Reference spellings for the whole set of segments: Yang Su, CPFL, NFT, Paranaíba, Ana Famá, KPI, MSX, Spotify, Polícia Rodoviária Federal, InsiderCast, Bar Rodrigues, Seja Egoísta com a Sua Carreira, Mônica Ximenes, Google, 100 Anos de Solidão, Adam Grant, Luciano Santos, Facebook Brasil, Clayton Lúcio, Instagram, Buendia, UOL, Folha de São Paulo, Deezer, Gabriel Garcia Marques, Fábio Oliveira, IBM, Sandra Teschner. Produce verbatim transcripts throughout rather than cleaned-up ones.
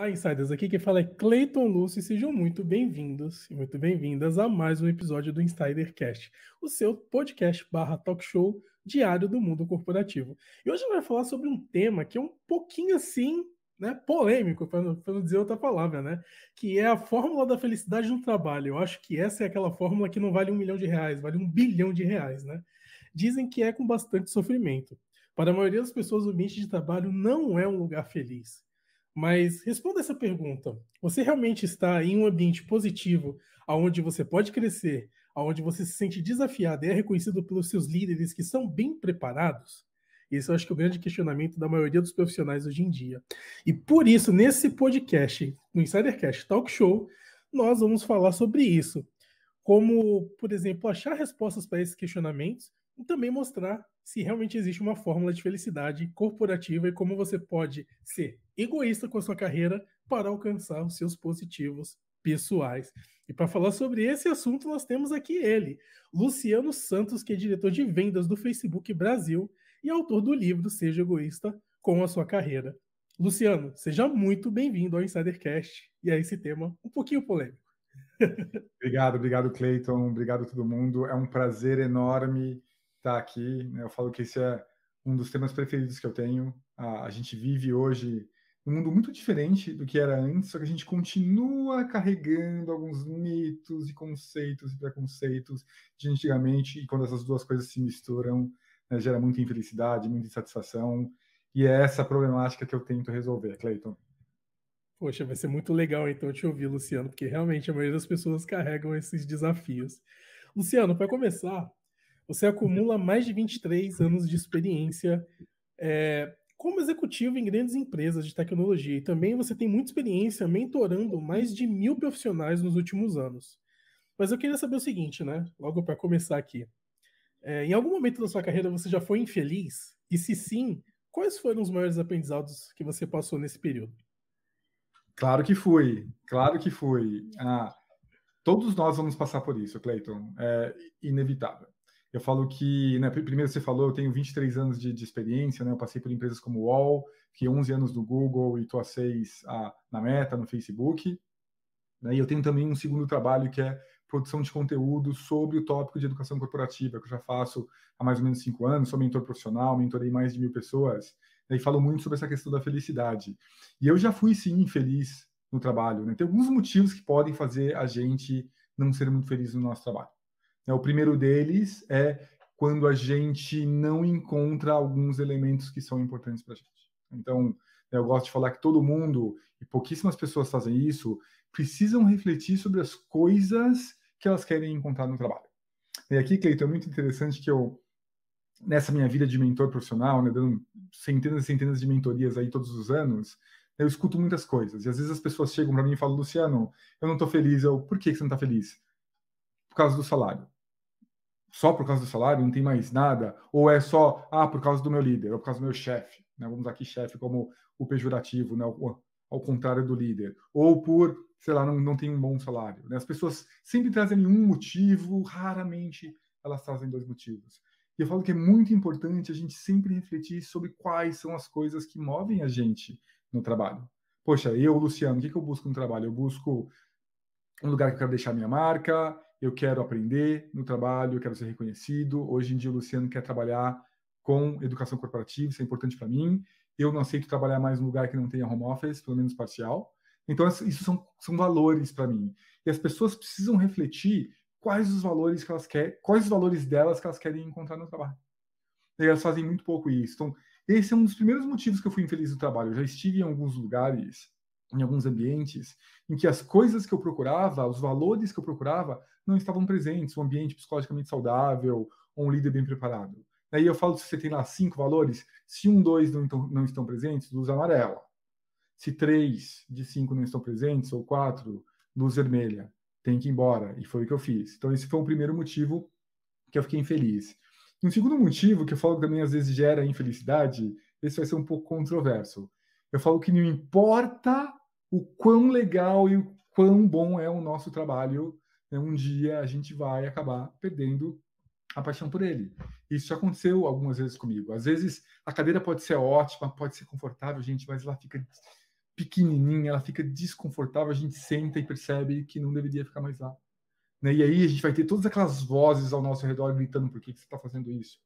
Olá, Insiders, aqui quem fala é Clayton Lúcio e sejam muito bem-vindos e muito bem-vindas a mais um episódio do InsiderCast, o seu podcast barra talk show diário do mundo corporativo. E hoje a gente vai falar sobre um tema que é um pouquinho assim, né, polêmico, para não, para não dizer outra palavra, né, que é a fórmula da felicidade no trabalho. Eu acho que essa é aquela fórmula que não vale um milhão de reais, vale um bilhão de reais, né? Dizem que é com bastante sofrimento. Para a maioria das pessoas, o ambiente de trabalho não é um lugar feliz. Mas responda essa pergunta. Você realmente está em um ambiente positivo, onde você pode crescer, onde você se sente desafiado e é reconhecido pelos seus líderes que são bem preparados? Esse eu acho que é o grande questionamento da maioria dos profissionais hoje em dia. E por isso, nesse podcast, no InsiderCast Talk Show, nós vamos falar sobre isso. Como, por exemplo, achar respostas para esses questionamentos e também mostrar se realmente existe uma fórmula de felicidade corporativa e como você pode ser egoísta com a sua carreira para alcançar os seus positivos pessoais. E para falar sobre esse assunto, nós temos aqui ele, Luciano Santos, que é diretor de vendas do Facebook Brasil e autor do livro Seja Egoísta com a Sua Carreira. Luciano, seja muito bem-vindo ao InsiderCast e a esse tema um pouquinho polêmico. Obrigado, obrigado, Clayton. Obrigado a todo mundo. É um prazer enorme estar aqui. Eu falo que esse é um dos temas preferidos que eu tenho. A gente vive hoje um mundo muito diferente do que era antes, só que a gente continua carregando alguns mitos e conceitos e preconceitos de antigamente, e quando essas duas coisas se misturam, né, gera muita infelicidade, muita insatisfação, e é essa problemática que eu tento resolver, Clayton. Poxa, vai ser muito legal então te ouvir, Luciano, porque realmente a maioria das pessoas carregam esses desafios. Luciano, para começar, você acumula mais de vinte e três anos de experiência é, como executivo em grandes empresas de tecnologia e também você tem muita experiência mentorando mais de mil profissionais nos últimos anos. Mas eu queria saber o seguinte, né? Logo para começar aqui. É, em algum momento da sua carreira você já foi infeliz? E se sim, quais foram os maiores aprendizados que você passou nesse período? Claro que fui, claro que fui. Ah, todos nós vamos passar por isso, Clayton. É inevitável. Eu falo que, né, primeiro você falou, eu tenho vinte e três anos de, de experiência, né, eu passei por empresas como o U O L, fiquei onze anos no Google e estou há seis ah, na Meta, no Facebook. Né, e eu tenho também um segundo trabalho que é produção de conteúdo sobre o tópico de educação corporativa, que eu já faço há mais ou menos cinco anos, sou mentor profissional, mentorei mais de mil pessoas, né, e falo muito sobre essa questão da felicidade. E eu já fui, sim, infeliz no trabalho. Né, tem alguns motivos que podem fazer a gente não ser muito feliz no nosso trabalho. O primeiro deles é quando a gente não encontra alguns elementos que são importantes para a gente. Então, eu gosto de falar que todo mundo, e pouquíssimas pessoas fazem isso, precisam refletir sobre as coisas que elas querem encontrar no trabalho. E aqui, Cleiton, é muito interessante que eu, nessa minha vida de mentor profissional, né, dando centenas e centenas de mentorias aí todos os anos, eu escuto muitas coisas. E às vezes as pessoas chegam para mim e falam, Luciano, eu não estou feliz. Eu, por que você não está feliz? Por causa do salário. Só por causa do salário, não tem mais nada? Ou é só, ah, por causa do meu líder, ou por causa do meu chefe, né? Vamos aqui chefe como o pejorativo, né? Ao contrário do líder. Ou por, sei lá, não, não tem um bom salário, né? As pessoas sempre trazem um motivo, raramente elas trazem dois motivos. E eu falo que é muito importante a gente sempre refletir sobre quais são as coisas que movem a gente no trabalho. Poxa, eu, Luciano, o que, que eu busco no trabalho? Eu busco um lugar que eu quero deixar minha marca, eu quero aprender no trabalho, eu quero ser reconhecido. Hoje em dia o Luciano quer trabalhar com educação corporativa, isso é importante para mim. Eu não aceito trabalhar mais num lugar que não tenha home office, pelo menos parcial. Então, isso são, são valores para mim. E as pessoas precisam refletir quais os valores que elas querem, quais os valores delas que elas querem encontrar no trabalho. E elas fazem muito pouco isso. Então, esse é um dos primeiros motivos que eu fui infeliz no trabalho. Eu já estive em alguns lugares, em alguns ambientes, em que as coisas que eu procurava, os valores que eu procurava, não estavam presentes, um ambiente psicologicamente saudável, ou um líder bem preparado. Aí eu falo, se você tem lá cinco valores, se um, dois não, não estão presentes, luz amarela. Se três de cinco não estão presentes, ou quatro, luz vermelha. Tem que ir embora. E foi o que eu fiz. Então esse foi o primeiro motivo que eu fiquei infeliz. E um segundo motivo, que eu falo que também às vezes gera infelicidade, esse vai ser um pouco controverso. Eu falo que não importa o quão legal e o quão bom é o nosso trabalho, né? Um dia a gente vai acabar perdendo a paixão por ele. Isso já aconteceu algumas vezes comigo. Às vezes a cadeira pode ser ótima, pode ser confortável, gente, mas ela fica pequenininha, ela fica desconfortável, a gente senta e percebe que não deveria ficar mais lá. Né? E aí a gente vai ter todas aquelas vozes ao nosso redor gritando por que, que você está fazendo isso.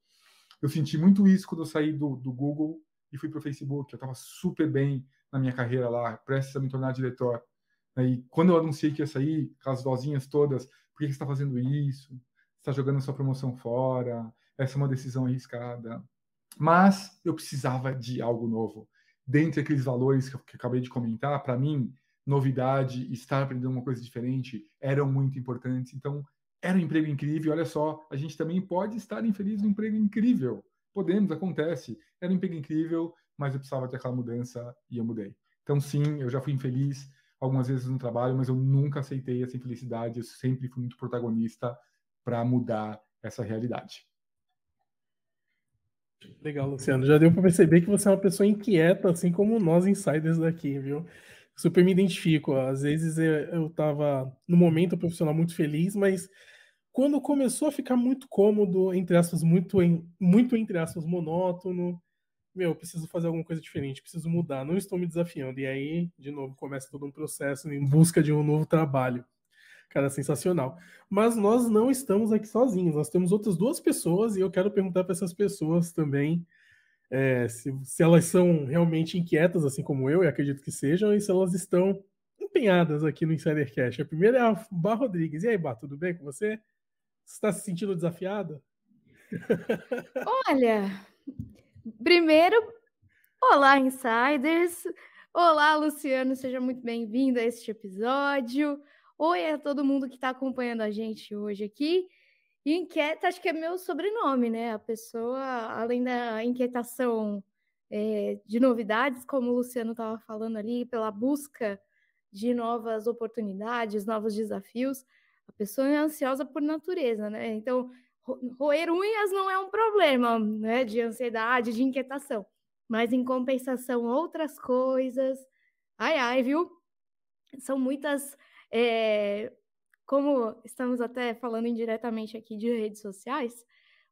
Eu senti muito isso quando eu saí do, do Google e fui para o Facebook. Eu estava super bem na minha carreira lá, prestes a me tornar diretor. Né? E quando eu anunciei que ia sair, aquelas vozinhas todas, por que, que você está fazendo isso? Você está jogando a sua promoção fora? Essa é uma decisão arriscada. Mas eu precisava de algo novo. Dentre aqueles valores que eu acabei de comentar, para mim, novidade, estar aprendendo uma coisa diferente, eram muito importantes. Então, era um emprego incrível. Olha só, a gente também pode estar infeliz no emprego incrível. Podemos, acontece. Era um emprego incrível, mas eu precisava ter aquela mudança e eu mudei. Então, sim, eu já fui infeliz algumas vezes no trabalho, mas eu nunca aceitei essa infelicidade. Eu sempre fui muito protagonista para mudar essa realidade. Legal, Luciano. Já deu para perceber que você é uma pessoa inquieta, assim como nós insiders daqui, viu? Super me identifico. Às vezes eu estava, no momento profissional, muito feliz, mas quando começou a ficar muito cômodo, entre aspas, muito, muito entre aspas, monótono, meu, eu preciso fazer alguma coisa diferente, preciso mudar, não estou me desafiando. E aí, de novo, começa todo um processo em busca de um novo trabalho. Cara, sensacional. Mas nós não estamos aqui sozinhos, nós temos outras duas pessoas e eu quero perguntar para essas pessoas também é, se, se elas são realmente inquietas, assim como eu, e acredito que sejam, e se elas estão empenhadas aqui no InsiderCast. A primeira é a Bar Rodrigues. E aí, Bar, tudo bem com você? Você está se sentindo desafiada? Olha, primeiro, olá, Insiders! Olá, Luciano, seja muito bem-vindo a este episódio. Oi a todo mundo que está acompanhando a gente hoje aqui. E inquieta, acho que é meu sobrenome, né? A pessoa, além da inquietação é, de novidades, como o Luciano estava falando ali, pela busca de novas oportunidades, novos desafios, a pessoa é ansiosa por natureza, né? Então, roer unhas não é um problema, né? De ansiedade, de inquietação. Mas, em compensação, outras coisas... Ai, ai, viu? São muitas... É, como estamos até falando indiretamente aqui de redes sociais,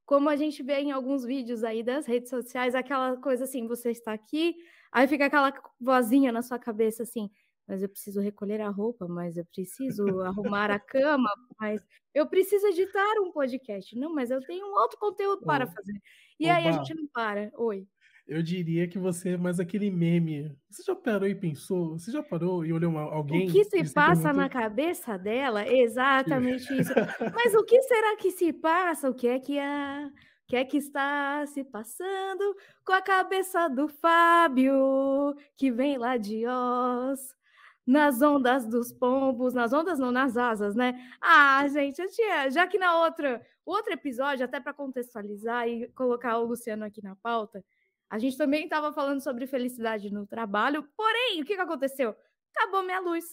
como a gente vê em alguns vídeos aí das redes sociais, aquela coisa assim, você está aqui, aí fica aquela vozinha na sua cabeça assim, mas eu preciso recolher a roupa, mas eu preciso arrumar a cama, mas eu preciso editar um podcast. Não, mas eu tenho um outro conteúdo para fazer. E Opa. Aí a gente não para. Oi. Eu diria que você é mais aquele meme. Você já parou e pensou? Você já parou e olhou alguém? O que se passa perguntou... na cabeça dela? Exatamente isso. Mas o que será que se passa? O que é que, é... O que é que está se passando com a cabeça do Fábio, que vem lá de Oz, nas ondas dos pombos, nas ondas não, nas asas, né? Ah, gente, eu tinha... já que na outra, outro episódio, até para contextualizar e colocar o Luciano aqui na pauta, a gente também estava falando sobre felicidade no trabalho, porém, o que, que aconteceu? Acabou minha luz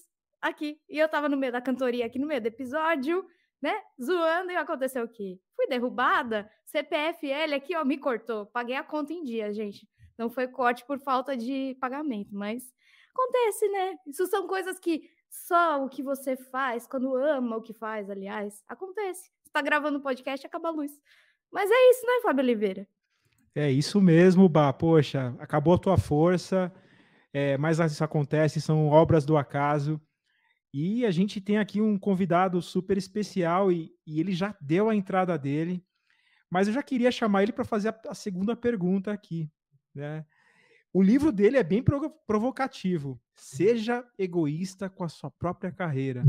aqui, e eu estava no meio da cantoria, aqui no meio do episódio, né, zoando, e aconteceu o quê? Fui derrubada, C P F L aqui, ó, me cortou, paguei a conta em dia, gente, não foi corte por falta de pagamento, mas acontece, né, isso são coisas que só o que você faz, quando ama o que faz, aliás, acontece, você está gravando um podcast, acaba a luz, mas é isso, né, Fábio Oliveira? É isso mesmo, Bah, poxa, acabou a tua força, é, mas isso acontece, são obras do acaso, e a gente tem aqui um convidado super especial, e, e ele já deu a entrada dele, mas eu já queria chamar ele para fazer a, a segunda pergunta aqui, né? O livro dele é bem pro, provocativo, Seja Egoísta com a Sua Própria Carreira.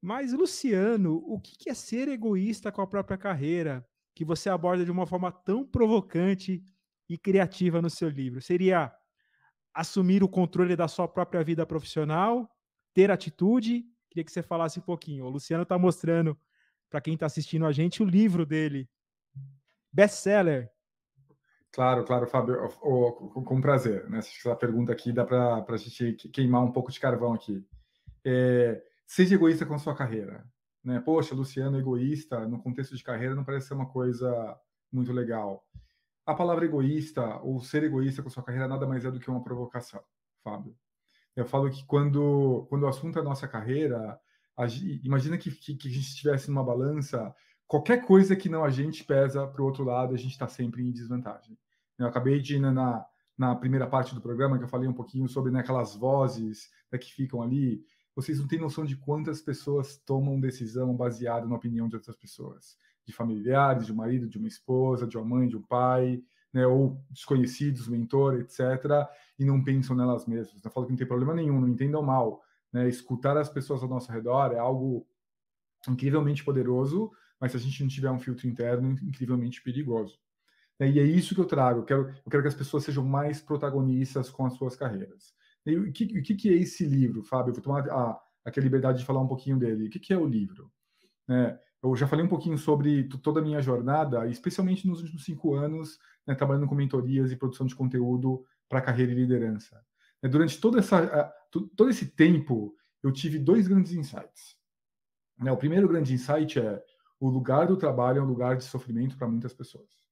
Mas, Luciano, o que, que é ser egoísta com a própria carreira? Que você aborda de uma forma tão provocante e criativa no seu livro? Seria assumir o controle da sua própria vida profissional, ter atitude? Queria que você falasse um pouquinho. O Luciano está mostrando, para quem está assistindo a gente, o livro dele. Best-seller. Claro, claro, Fábio. Com prazer. Né? Essa pergunta aqui dá para a gente queimar um pouco de carvão aqui. É, seja egoísta com a sua carreira. Né? Poxa, Luciano, egoísta, no contexto de carreira não parece ser uma coisa muito legal. A palavra egoísta, ou ser egoísta com a sua carreira, nada mais é do que uma provocação, Fábio. Eu falo que quando, quando o assunto é a nossa carreira, a, imagina que, que, que a gente estivesse numa balança, qualquer coisa que não a gente pesa para o outro lado, a gente está sempre em desvantagem. Eu acabei de ir na, na primeira parte do programa, que eu falei um pouquinho sobre, né, aquelas vozes, né, que ficam ali. Vocês não têm noção de quantas pessoas tomam decisão baseada na opinião de outras pessoas, de familiares, de um marido, de uma esposa, de uma mãe, de um pai, né, ou desconhecidos, mentor, etcétera, e não pensam nelas mesmas. Eu falo que não tem problema nenhum, não entendam mal. Né, escutar as pessoas ao nosso redor é algo incrivelmente poderoso, mas se a gente não tiver um filtro interno, incrivelmente perigoso. E é isso que eu trago. Eu quero, eu quero que as pessoas sejam mais protagonistas com as suas carreiras. E o que, o que é esse livro, Fábio? Eu vou tomar a, aqui a liberdade de falar um pouquinho dele. O que, que é o livro? Né, eu já falei um pouquinho sobre toda a minha jornada, especialmente nos últimos cinco anos, né, trabalhando com mentorias e produção de conteúdo para carreira e liderança. Né, durante toda essa, todo esse tempo, eu tive dois grandes insights. Né, o primeiro grande insight é: o lugar do trabalho é um lugar de sofrimento para muitas pessoas.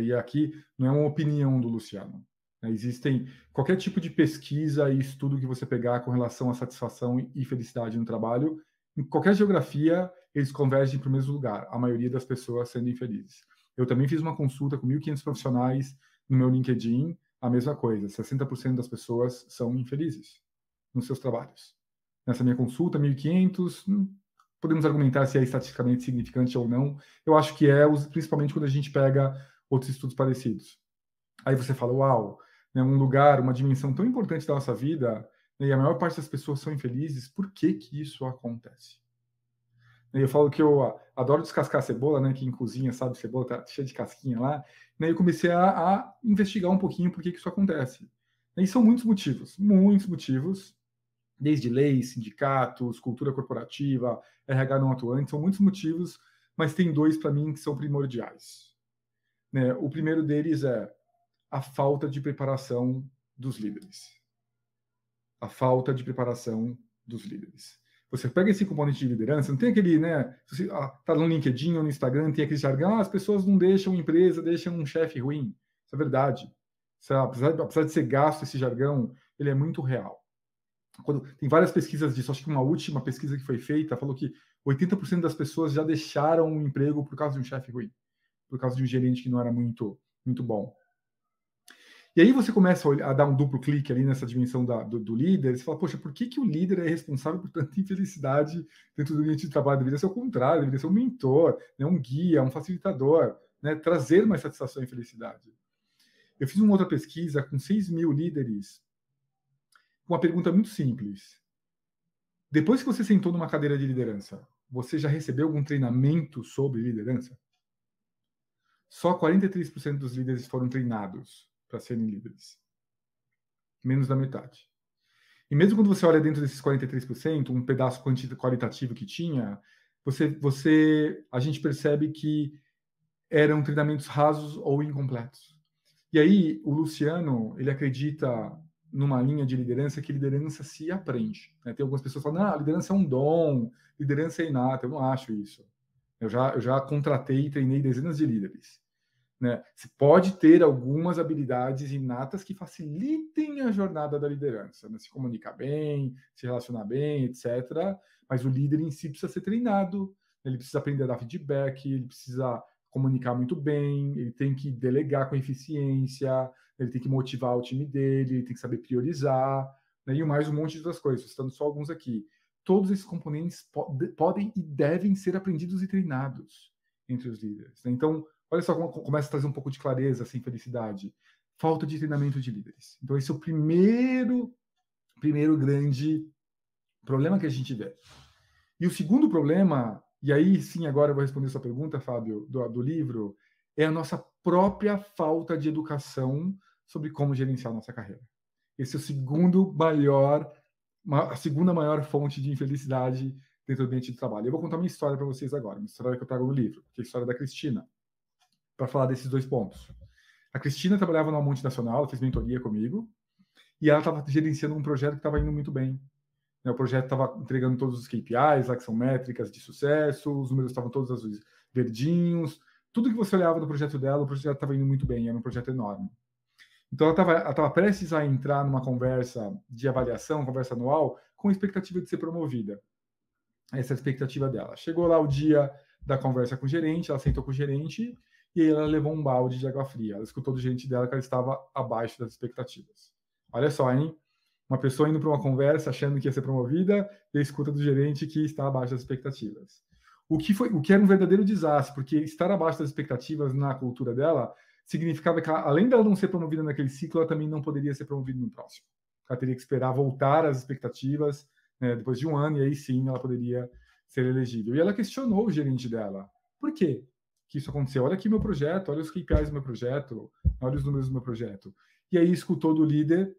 E aqui não é uma opinião do Luciano. Existem qualquer tipo de pesquisa e estudo que você pegar com relação à satisfação e felicidade no trabalho, em qualquer geografia, eles convergem para o mesmo lugar, a maioria das pessoas sendo infelizes. Eu também fiz uma consulta com mil e quinhentos profissionais no meu LinkedIn, a mesma coisa, sessenta por cento das pessoas são infelizes nos seus trabalhos. Nessa minha consulta, mil e quinhentos... podemos argumentar se é estatisticamente significante ou não. Eu acho que é, principalmente quando a gente pega outros estudos parecidos. Aí você fala, uau, né, um lugar, uma dimensão tão importante da nossa vida, né, e a maior parte das pessoas são infelizes, por que que isso acontece? E eu falo que eu adoro descascar cebola, né, quem cozinha sabe, cebola tá cheia de casquinha lá, né, e eu comecei a, a investigar um pouquinho por que que isso acontece. E são muitos motivos, muitos motivos, desde leis, sindicatos, cultura corporativa, R H não atuante, são muitos motivos, mas tem dois para mim que são primordiais. Né? O primeiro deles é a falta de preparação dos líderes. A falta de preparação dos líderes. Você pega esse componente de liderança, não tem aquele, né, você tá no LinkedIn ou no Instagram, tem aquele jargão, ah, as pessoas não deixam empresa, deixam um chefe ruim. Isso é verdade. Apesar, apesar de ser gasto esse jargão, ele é muito real. Quando, tem várias pesquisas disso, acho que uma última pesquisa que foi feita falou que oitenta por cento das pessoas já deixaram um emprego por causa de um chefe ruim, por causa de um gerente que não era muito, muito bom. E aí você começa a, olhar, a dar um duplo clique ali nessa dimensão da, do, do líder, você fala, poxa, por que que o líder é responsável por tanta infelicidade dentro do ambiente de trabalho? Deveria ser o contrário, deveria ser um mentor, né, um guia, um facilitador, né, trazer mais satisfação e felicidade. Eu fiz uma outra pesquisa com seis mil líderes, uma pergunta muito simples. Depois que você sentou numa cadeira de liderança, você já recebeu algum treinamento sobre liderança? Só quarenta e três por cento dos líderes foram treinados para serem líderes. Menos da metade. E mesmo quando você olha dentro desses quarenta e três por cento, um pedaço qualitativo que tinha, você, você, a gente percebe que eram treinamentos rasos ou incompletos. E aí, o Luciano, ele acredita numa linha de liderança que liderança se aprende. Né? Tem algumas pessoas que falam, ah, liderança é um dom, liderança é inata. Eu não acho isso. Eu já, eu já contratei e treinei dezenas de líderes. Né? Você pode ter algumas habilidades inatas que facilitem a jornada da liderança. Né? Se comunicar bem, se relacionar bem, etcétera. Mas o líder em si precisa ser treinado. Ele precisa aprender a dar feedback, ele precisa comunicar muito bem, ele tem que delegar com eficiência, ele tem que motivar o time dele, ele tem que saber priorizar, né? E mais um monte de outras coisas, citando só alguns aqui. Todos esses componentes pod- podem e devem ser aprendidos e treinados entre os líderes. Né? Então, olha só como começa a trazer um pouco de clareza, assim, felicidade. Falta de treinamento de líderes. Então, esse é o primeiro, primeiro grande problema que a gente vê. E o segundo problema... E aí, sim, agora eu vou responder a sua pergunta, Fábio, do, do livro, é a nossa própria falta de educação sobre como gerenciar nossa carreira. Esse é o segundo maior, a segunda maior fonte de infelicidade dentro do ambiente de trabalho. Eu vou contar uma história para vocês agora, uma história que eu trago no livro, que é a história da Cristina, para falar desses dois pontos. A Cristina trabalhava numa multinacional, ela fez mentoria comigo, e ela estava gerenciando um projeto que estava indo muito bem. O projeto estava entregando todos os K P Is, lá que são métricas de sucesso, os números estavam todos azuis, verdinhos. Tudo que você olhava no projeto dela, o projeto estava indo muito bem, era um projeto enorme. Então, ela estava prestes a entrar numa conversa de avaliação, conversa anual, com a expectativa de ser promovida. Essa é a expectativa dela. Chegou lá o dia da conversa com o gerente, ela sentou com o gerente, e aí ela levou um balde de água fria. Ela escutou do gerente dela que ela estava abaixo das expectativas. Olha só, hein? Uma pessoa indo para uma conversa achando que ia ser promovida e escuta do gerente que está abaixo das expectativas. O que foi, o que era um verdadeiro desastre, porque estar abaixo das expectativas na cultura dela significava que, ela, além dela não ser promovida naquele ciclo, ela também não poderia ser promovida no próximo. Ela teria que esperar voltar às expectativas, né, depois de um ano, e aí sim ela poderia ser elegível. E ela questionou o gerente dela. Por quê que isso aconteceu? Olha aqui meu projeto, olha os K P Is do meu projeto, olha os números do meu projeto. E aí escutou do líder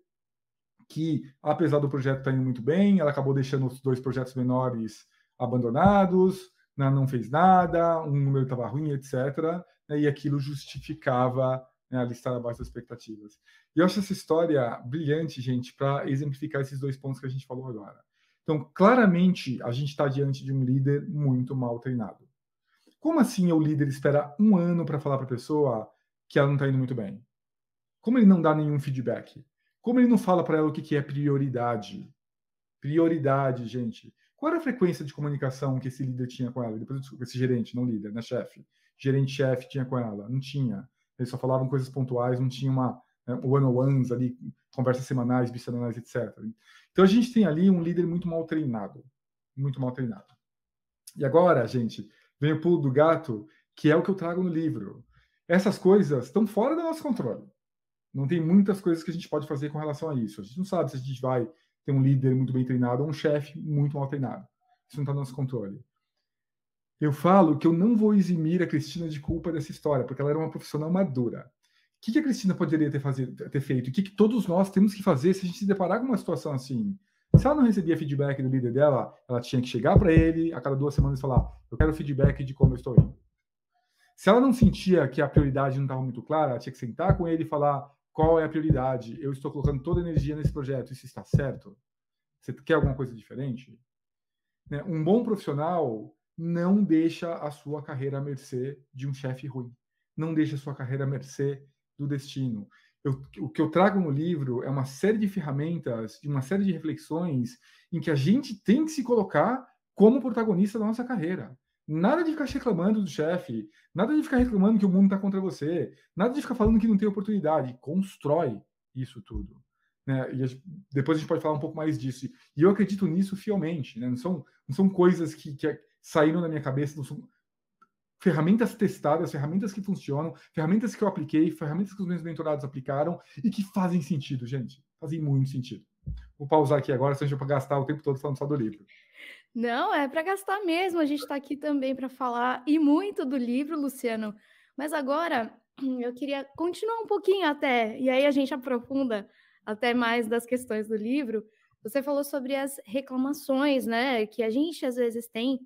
que, apesar do projeto estar indo muito bem, ela acabou deixando os dois projetos menores abandonados, não fez nada, um número estava ruim, etcétera. E aquilo justificava, né, ela estar abaixo das expectativas. E eu acho essa história brilhante, gente, para exemplificar esses dois pontos que a gente falou agora. Então, claramente, a gente está diante de um líder muito mal treinado. Como assim o líder espera um ano para falar para a pessoa que ela não está indo muito bem? Como ele não dá nenhum feedback? Como ele não fala para ela o que, que é prioridade? Prioridade, gente. Qual era a frequência de comunicação que esse líder tinha com ela? Depois, esse gerente, não líder, né, chefe? Gerente-chefe tinha com ela? Não tinha. Eles só falavam coisas pontuais, não tinha uma, né, one-on-ones ali, conversas semanais, bissemanais, etcétera. Então, a gente tem ali um líder muito mal treinado. Muito mal treinado. E agora, gente, vem o pulo do gato, que é o que eu trago no livro. Essas coisas estão fora do nosso controle. Não tem muitas coisas que a gente pode fazer com relação a isso. A gente não sabe se a gente vai ter um líder muito bem treinado ou um chefe muito mal treinado. Isso não está no nosso controle. Eu falo que eu não vou eximir a Cristina de culpa dessa história, porque ela era uma profissional madura. O que a Cristina poderia ter, fazer, ter feito? O que todos nós temos que fazer se a gente se deparar com uma situação assim? Se ela não recebia feedback do líder dela, ela tinha que chegar para ele a cada duas semanas e falar: eu quero feedback de como eu estou indo. Se ela não sentia que a prioridade não estava muito clara, ela tinha que sentar com ele e falar: qual é a prioridade? Eu estou colocando toda a energia nesse projeto. Isso está certo? Você quer alguma coisa diferente? Um bom profissional não deixa a sua carreira à mercê de um chefe ruim. Não deixa a sua carreira à mercê do destino. Eu, o que eu trago no livro é uma série de ferramentas, uma série de reflexões em que a gente tem que se colocar como protagonista da nossa carreira. Nada de ficar reclamando do chefe, nada de ficar reclamando que o mundo está contra você, nada de ficar falando que não tem oportunidade. Constrói isso tudo, né? E a gente, depois a gente pode falar um pouco mais disso. E eu acredito nisso fielmente, né? Não são, não são coisas que, que saíram da minha cabeça, não são ferramentas testadas, ferramentas que funcionam, ferramentas que eu apliquei, ferramentas que os meus mentorados aplicaram e que fazem sentido, gente. Fazem muito sentido. Vou pausar aqui agora, senão eu vou gastar o tempo todo falando só do livro. Não, é para gastar mesmo. A gente está aqui também para falar e muito do livro, Luciano. Mas agora eu queria continuar um pouquinho até, e aí a gente aprofunda até mais das questões do livro. Você falou sobre as reclamações, né, que a gente às vezes tem.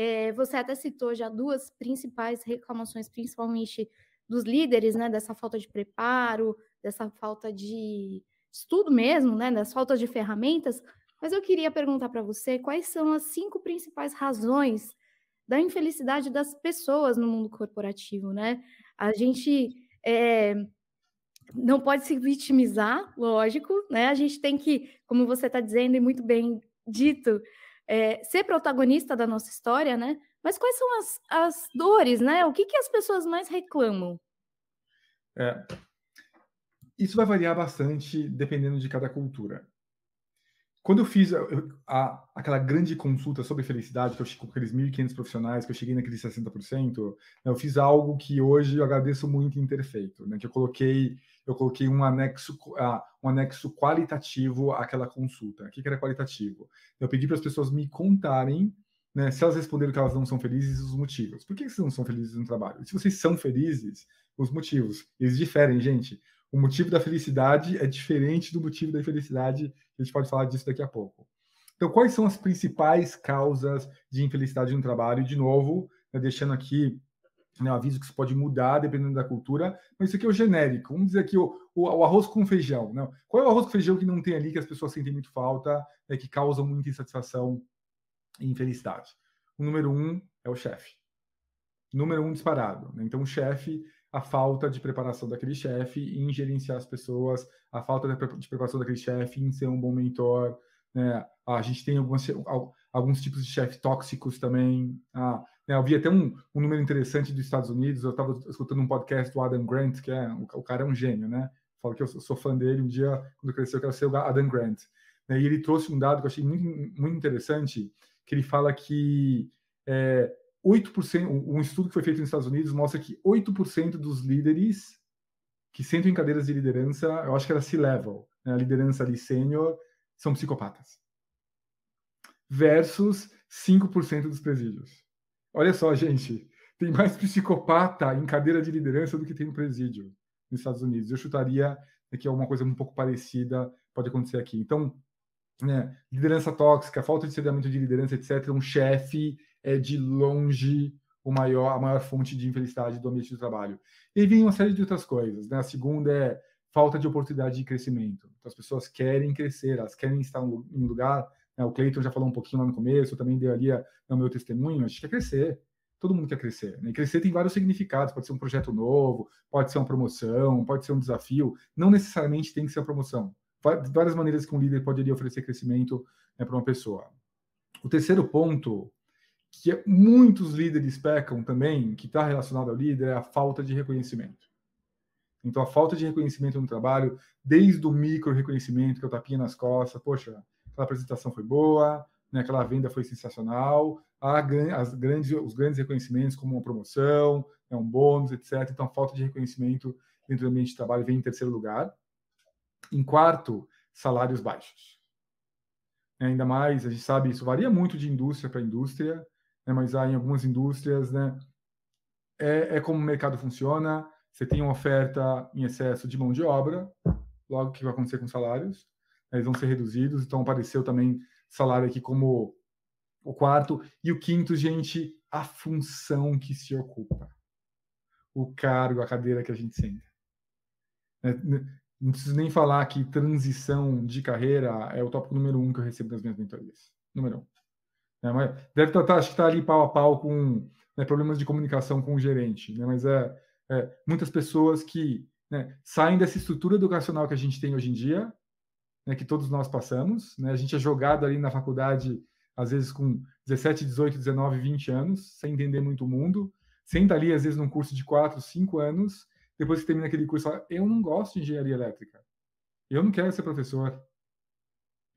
É, você até citou já duas principais reclamações, principalmente dos líderes, né, dessa falta de preparo, dessa falta de estudo mesmo, né, das faltas de ferramentas. Mas eu queria perguntar para você quais são as cinco principais razões da infelicidade das pessoas no mundo corporativo, né? A gente é, não pode se vitimizar, lógico, né? A gente tem que, como você está dizendo e muito bem dito, é, ser protagonista da nossa história, né? Mas quais são as, as dores, né? O que, que as pessoas mais reclamam? É, isso vai variar bastante dependendo de cada cultura. Quando eu fiz a, a, aquela grande consulta sobre felicidade, que eu cheguei com aqueles mil e quinhentos profissionais, que eu cheguei naqueles sessenta por cento, eu fiz algo que hoje eu agradeço muito em ter feito, né? Que eu coloquei, eu coloquei um, anexo, uh, um anexo qualitativo àquela consulta. O que, que era qualitativo? Eu pedi para as pessoas me contarem, né, se elas responderam que elas não são felizes, os motivos. Por que vocês não são felizes no trabalho? Se vocês são felizes, os motivos. Eles diferem, gente. O motivo da felicidade é diferente do motivo da infelicidade. A gente pode falar disso daqui a pouco. Então, quais são as principais causas de infelicidade no trabalho? E, de novo, né, deixando aqui, né, um aviso que isso pode mudar dependendo da cultura, mas isso aqui é o genérico. Vamos dizer aqui o, o, o arroz com feijão. Né? Qual é o arroz com feijão que não tem ali, que as pessoas sentem muito falta, né, que causam muita insatisfação e infelicidade? O número um é o chefe. Número um disparado. Né? Então, o chefe... a falta de preparação daquele chefe em gerenciar as pessoas, a falta de preparação daquele chefe em ser um bom mentor, né? A gente tem algumas, alguns tipos de chefes tóxicos também, a, Eu vi até um, um número interessante dos Estados Unidos, eu estava escutando um podcast do Adam Grant, que é, o, o cara é um gênio, né? Falo que eu sou fã dele, um dia, quando eu crescer, eu quero ser o Adam Grant. E ele trouxe um dado que eu achei muito, muito interessante, que ele fala que é, oito por cento, um estudo que foi feito nos Estados Unidos mostra que oito por cento dos líderes que sentam em cadeiras de liderança, eu acho que era C-level, né, a liderança ali sênior, são psicopatas. Versus cinco por cento dos presídios. Olha só, gente, tem mais psicopata em cadeira de liderança do que tem no presídio nos Estados Unidos. Eu chutaria que é uma coisa um pouco parecida, pode acontecer aqui. Então, né, liderança tóxica, falta de treinamento de liderança, etcétera. Um chefe é, de longe, o maior, a maior fonte de infelicidade do ambiente do trabalho. E vem uma série de outras coisas, né? A segunda é falta de oportunidade de crescimento. Então, as pessoas querem crescer, elas querem estar em um lugar... O Clayton já falou um pouquinho lá no começo, eu também dei ali o meu testemunho, a gente quer crescer, todo mundo quer crescer. Né? E crescer tem vários significados, pode ser um projeto novo, pode ser uma promoção, pode ser um desafio, não necessariamente tem que ser a promoção. Várias maneiras que um líder poderia oferecer crescimento, né, para uma pessoa. O terceiro ponto, que é, muitos líderes pecam também, que está relacionado ao líder, é a falta de reconhecimento. Então, a falta de reconhecimento no trabalho, desde o micro reconhecimento, que é o tapinha nas costas, poxa... aquela apresentação foi boa, né? Aquela venda foi sensacional, a, as grandes, os grandes reconhecimentos como uma promoção, né? Um bônus, etcétera. Então, a falta de reconhecimento dentro do ambiente de trabalho vem em terceiro lugar. Em quarto, salários baixos. É, ainda mais, a gente sabe, isso varia muito de indústria para indústria, né? Mas há em algumas indústrias, né? é, é como o mercado funciona, você tem uma oferta em excesso de mão de obra, logo que vai acontecer com salários, eles vão ser reduzidos, então apareceu também salário aqui como o quarto. E o quinto, gente, a função que se ocupa. O cargo, a cadeira que a gente senta. Não preciso nem falar que transição de carreira é o tópico número um que eu recebo nas minhas mentorias. Número um. Deve estar, acho que está ali pau a pau com, né, problemas de comunicação com o gerente, né? Mas é, é muitas pessoas que, né, saem dessa estrutura educacional que a gente tem hoje em dia, né, que todos nós passamos, né? A gente é jogado ali na faculdade, às vezes com dezessete, dezoito, dezenove, vinte anos, sem entender muito o mundo, senta ali, às vezes, num curso de quatro, cinco anos, depois que termina aquele curso, fala, eu não gosto de engenharia elétrica, eu não quero ser professor,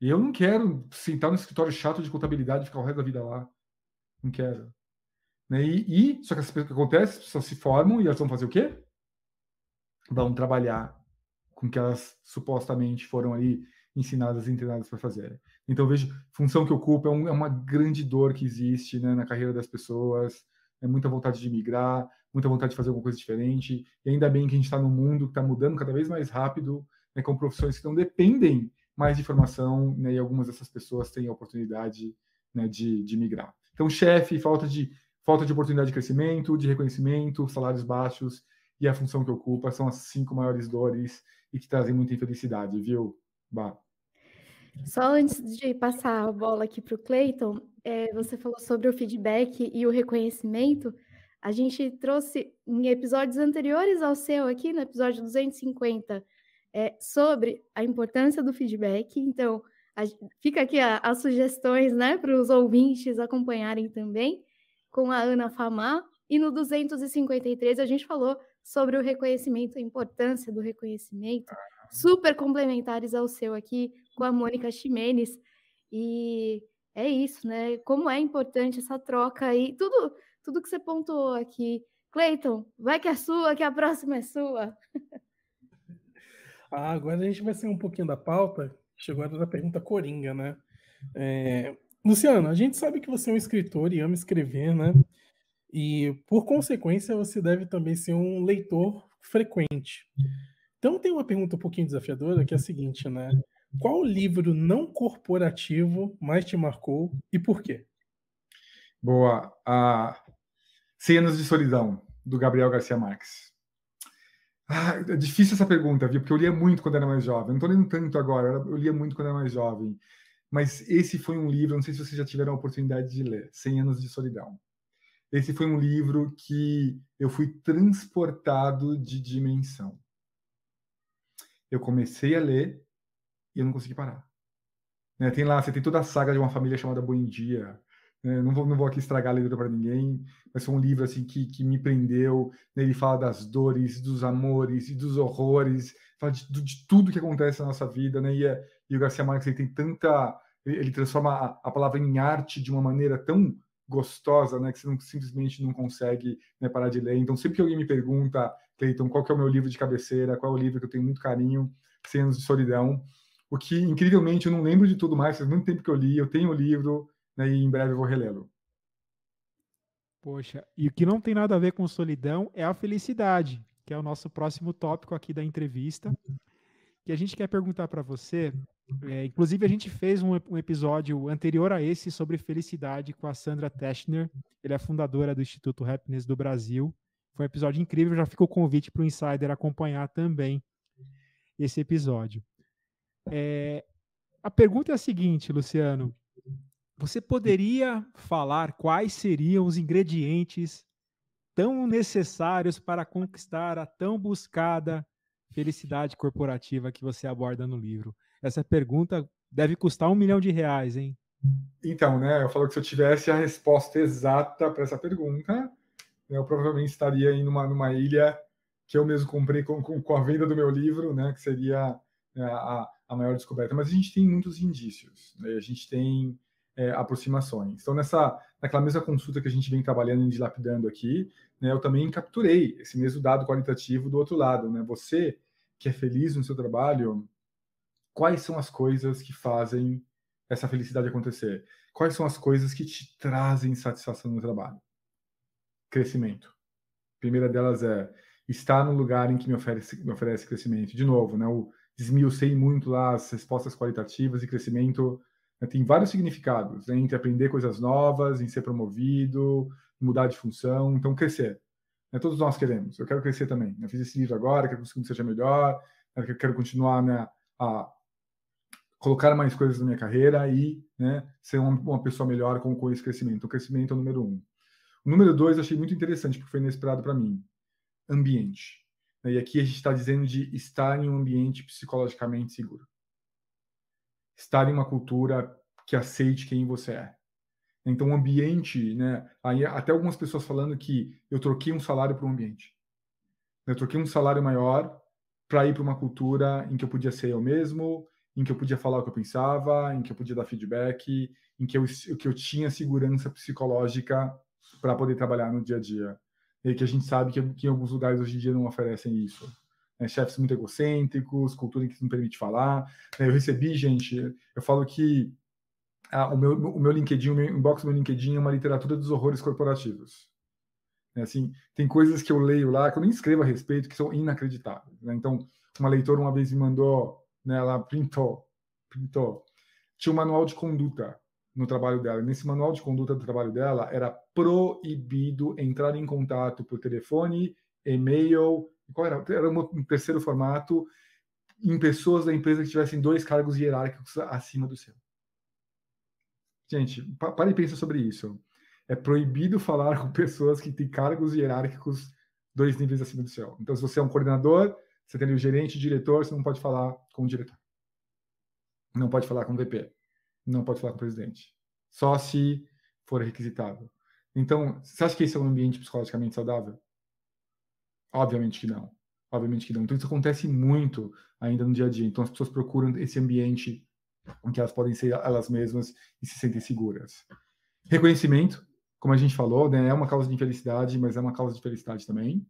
eu não quero sentar no escritório chato de contabilidade e ficar o resto da vida lá, não quero. Né? E, e, só que as coisas que acontecem, as pessoas se formam e elas vão fazer o quê? Vão trabalhar com o que elas supostamente foram ali ensinadas e treinadas para fazer. Então, vejo, função que ocupa é, um, é uma grande dor que existe, né, na carreira das pessoas, é muita vontade de migrar, muita vontade de fazer alguma coisa diferente, e ainda bem que a gente está num mundo que está mudando cada vez mais rápido, né, com profissões que não dependem mais de formação, né, e algumas dessas pessoas têm a oportunidade, né, de, de migrar. Então, chefe, falta de, falta de oportunidade de crescimento, de reconhecimento, salários baixos e a função que ocupa são as cinco maiores dores e que trazem muita infelicidade, viu? Bah. Só antes de passar a bola aqui para o Clayton, é, você falou sobre o feedback e o reconhecimento. A gente trouxe em episódios anteriores ao seu aqui, no episódio duzentos e cinquenta, é, sobre a importância do feedback. Então, a, fica aqui a, as sugestões, né, para os ouvintes acompanharem também, com a Ana Famá. E no duzentos e cinquenta e três a gente falou sobre o reconhecimento, a importância do reconhecimento. Super complementares ao seu aqui, com a Mônica Ximenes, e é isso, né, como é importante essa troca aí, tudo, tudo que você pontuou aqui. Clayton, vai que é sua, que a próxima é sua. Ah, agora a gente vai sair um pouquinho da pauta, chegou a da pergunta coringa, né, é, Luciano, a gente sabe que você é um escritor e ama escrever, né, e por consequência você deve também ser um leitor frequente. Então, tem uma pergunta um pouquinho desafiadora, que é a seguinte, né? Qual livro não corporativo mais te marcou e por quê? Boa. Ah, cem Anos de Solidão, do Gabriel Garcia Marques. Ah, é difícil essa pergunta, viu? Porque eu lia muito quando era mais jovem. Não estou lendo tanto agora, eu lia muito quando era mais jovem. Mas esse foi um livro, não sei se vocês já tiveram a oportunidade de ler, cem Anos de Solidão. Esse foi um livro que eu fui transportado de dimensão. Eu comecei a ler e eu não consegui parar. Né, tem lá, você tem toda a saga de uma família chamada Buendia, É, não, vou, não vou aqui estragar a leitura para ninguém, mas foi um livro assim, que, que me prendeu. Ele fala das dores, dos amores e dos horrores, fala de, de tudo que acontece na nossa vida, né? E, é, e o Garcia Marques, ele tem tanta... Ele transforma a, a palavra em arte de uma maneira tão gostosa, né, que você não, simplesmente não consegue, né, parar de ler. Então, sempre que alguém me pergunta, Clayton, qual que é o meu livro de cabeceira, qual é o livro que eu tenho muito carinho, cem Anos de Solidão, o que, incrivelmente, eu não lembro de tudo mais, faz muito tempo que eu li, eu tenho o livro, né, e em breve eu vou relê-lo. Poxa, e o que não tem nada a ver com solidão é a felicidade, que é o nosso próximo tópico aqui da entrevista, que a gente quer perguntar para você. É, inclusive, a gente fez um, um episódio anterior a esse sobre felicidade com a Sandra Teschner. Ela é fundadora do Instituto Happiness do Brasil. Foi um episódio incrível, já ficou o convite para o Insider acompanhar também esse episódio. É, a pergunta é a seguinte, Luciano. Você poderia falar quais seriam os ingredientes tão necessários para conquistar a tão buscada felicidade corporativa que você aborda no livro? Essa pergunta deve custar um milhão de reais, hein? Então, né, eu falo que se eu tivesse a resposta exata para essa pergunta, eu provavelmente estaria em uma numa ilha que eu mesmo comprei com, com, com a venda do meu livro, né, que seria a, a maior descoberta. Mas a gente tem muitos indícios, né, a gente tem é, aproximações. Então, nessa, naquela mesma consulta que a gente vem trabalhando e dilapidando aqui, né, eu também capturei esse mesmo dado qualitativo do outro lado, né? Você que é feliz no seu trabalho... Quais são as coisas que fazem essa felicidade acontecer? Quais são as coisas que te trazem satisfação no trabalho? Crescimento. A primeira delas é estar no lugar em que me oferece, me oferece crescimento. De novo, né, eu desmiucei muito lá as respostas qualitativas e crescimento, né, tem vários significados, né, entre aprender coisas novas, em ser promovido, mudar de função. Então, crescer. Né, todos nós queremos. Eu quero crescer também. Eu fiz esse livro agora, quero que o segundo seja melhor, eu quero continuar, né, a... colocar mais coisas na minha carreira e, né, ser uma, uma pessoa melhor com, com esse crescimento. O crescimento é o número um. O número dois eu achei muito interessante, porque foi inesperado para mim. Ambiente. E aqui a gente está dizendo de estar em um ambiente psicologicamente seguro. Estar em uma cultura que aceite quem você é. Então, o ambiente, né, aí até algumas pessoas falando que eu troquei um salário por um ambiente. Eu troquei um salário maior para ir para uma cultura em que eu podia ser eu mesmo, em que eu podia falar o que eu pensava, em que eu podia dar feedback, em que eu, que eu tinha segurança psicológica para poder trabalhar no dia a dia. E que a gente sabe que, que em alguns lugares hoje em dia não oferecem isso. É, chefes muito egocêntricos, cultura que não permite falar. É, eu recebi, gente, eu falo que ah, o, meu, o meu LinkedIn, o meu inbox do meu LinkedIn é uma literatura dos horrores corporativos. É, assim, tem coisas que eu leio lá, que eu nem escrevo a respeito, que são inacreditáveis. Né? Então, uma leitora uma vez me mandou... Né, ela printou, printou. Tinha um manual de conduta no trabalho dela. Nesse manual de conduta do trabalho dela, era proibido entrar em contato por telefone, e-mail, qual era? Era um terceiro formato, em pessoas da empresa que tivessem dois cargos hierárquicos acima do seu. Gente, para e pensa sobre isso. É proibido falar com pessoas que têm cargos hierárquicos dois níveis acima do seu. Então, se você é um coordenador, você tem o gerente, o diretor, você não pode falar com o diretor. Não pode falar com o V P. Não pode falar com o presidente. Só se for requisitado. Então, você acha que esse é um ambiente psicologicamente saudável? Obviamente que não. Obviamente que não. Então, isso acontece muito ainda no dia a dia. Então, as pessoas procuram esse ambiente em que elas podem ser elas mesmas e se sentem seguras. Reconhecimento, como a gente falou, né, é uma causa de infelicidade, mas é uma causa de felicidade também.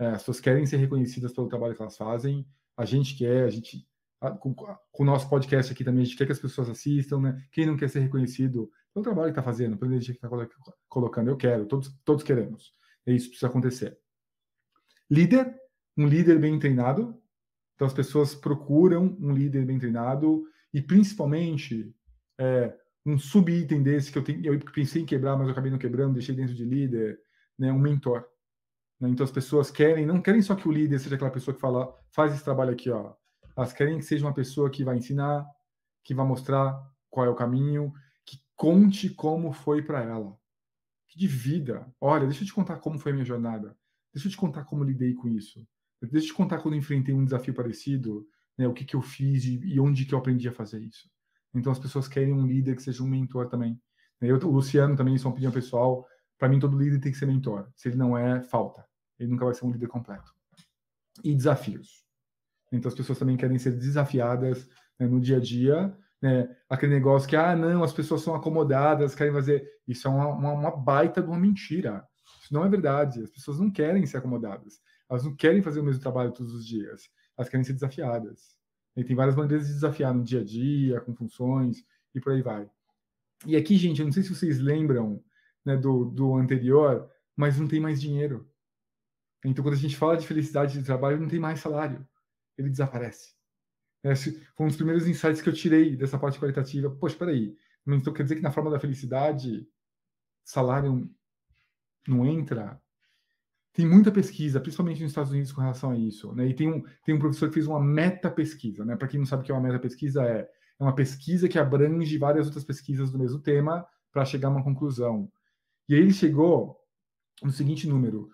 As pessoas querem ser reconhecidas pelo trabalho que elas fazem, a gente quer, a gente, a, com, com o nosso podcast aqui também, a gente quer que as pessoas assistam, né? Quem não quer ser reconhecido pelo trabalho que está fazendo, pela energia que está colocando, eu quero, todos, todos queremos, e isso precisa acontecer. Líder, um líder bem treinado, então as pessoas procuram um líder bem treinado, e principalmente, é, um sub-item desse que eu, tenho, eu pensei em quebrar, mas eu acabei não quebrando, deixei dentro de líder, né? Um mentor. Então as pessoas querem, não querem só que o líder seja aquela pessoa que fala, faz esse trabalho aqui, ó. Elas querem que seja uma pessoa que vai ensinar, que vai mostrar qual é o caminho, que conte como foi para ela. Que divida. Olha, deixa eu te contar como foi a minha jornada. Deixa eu te contar como lidei com isso. Deixa eu te contar quando eu enfrentei um desafio parecido, né, o que, que eu fiz e, e onde que eu aprendi a fazer isso. Então as pessoas querem um líder que seja um mentor também. Eu, o Luciano também, isso é uma opinião pessoal, para mim todo líder tem que ser mentor. Se ele não é, falta. Ele nunca vai ser um líder completo. E desafios. Então as pessoas também querem ser desafiadas, né, no dia a dia, né? Aquele negócio que, ah, não, as pessoas são acomodadas, querem fazer... Isso é uma, uma, uma baita de uma mentira. Isso não é verdade. As pessoas não querem ser acomodadas. Elas não querem fazer o mesmo trabalho todos os dias. Elas querem ser desafiadas. E tem várias maneiras de desafiar no dia a dia, com funções, e por aí vai. E aqui, gente, eu não sei se vocês lembram, né, do, do anterior, mas não tem mais dinheiro. Então, quando a gente fala de felicidade de trabalho, não tem mais salário. Ele desaparece. Esse foi um dos primeiros insights que eu tirei dessa parte qualitativa. Poxa, peraí, então quer dizer que na forma da felicidade, salário não entra? Tem muita pesquisa, principalmente nos Estados Unidos, com relação a isso, né? E tem um, tem um professor que fez uma meta-pesquisa, né? Para quem não sabe o que é uma meta-pesquisa, é, é uma pesquisa que abrange várias outras pesquisas do mesmo tema para chegar a uma conclusão. E aí ele chegou no seguinte número: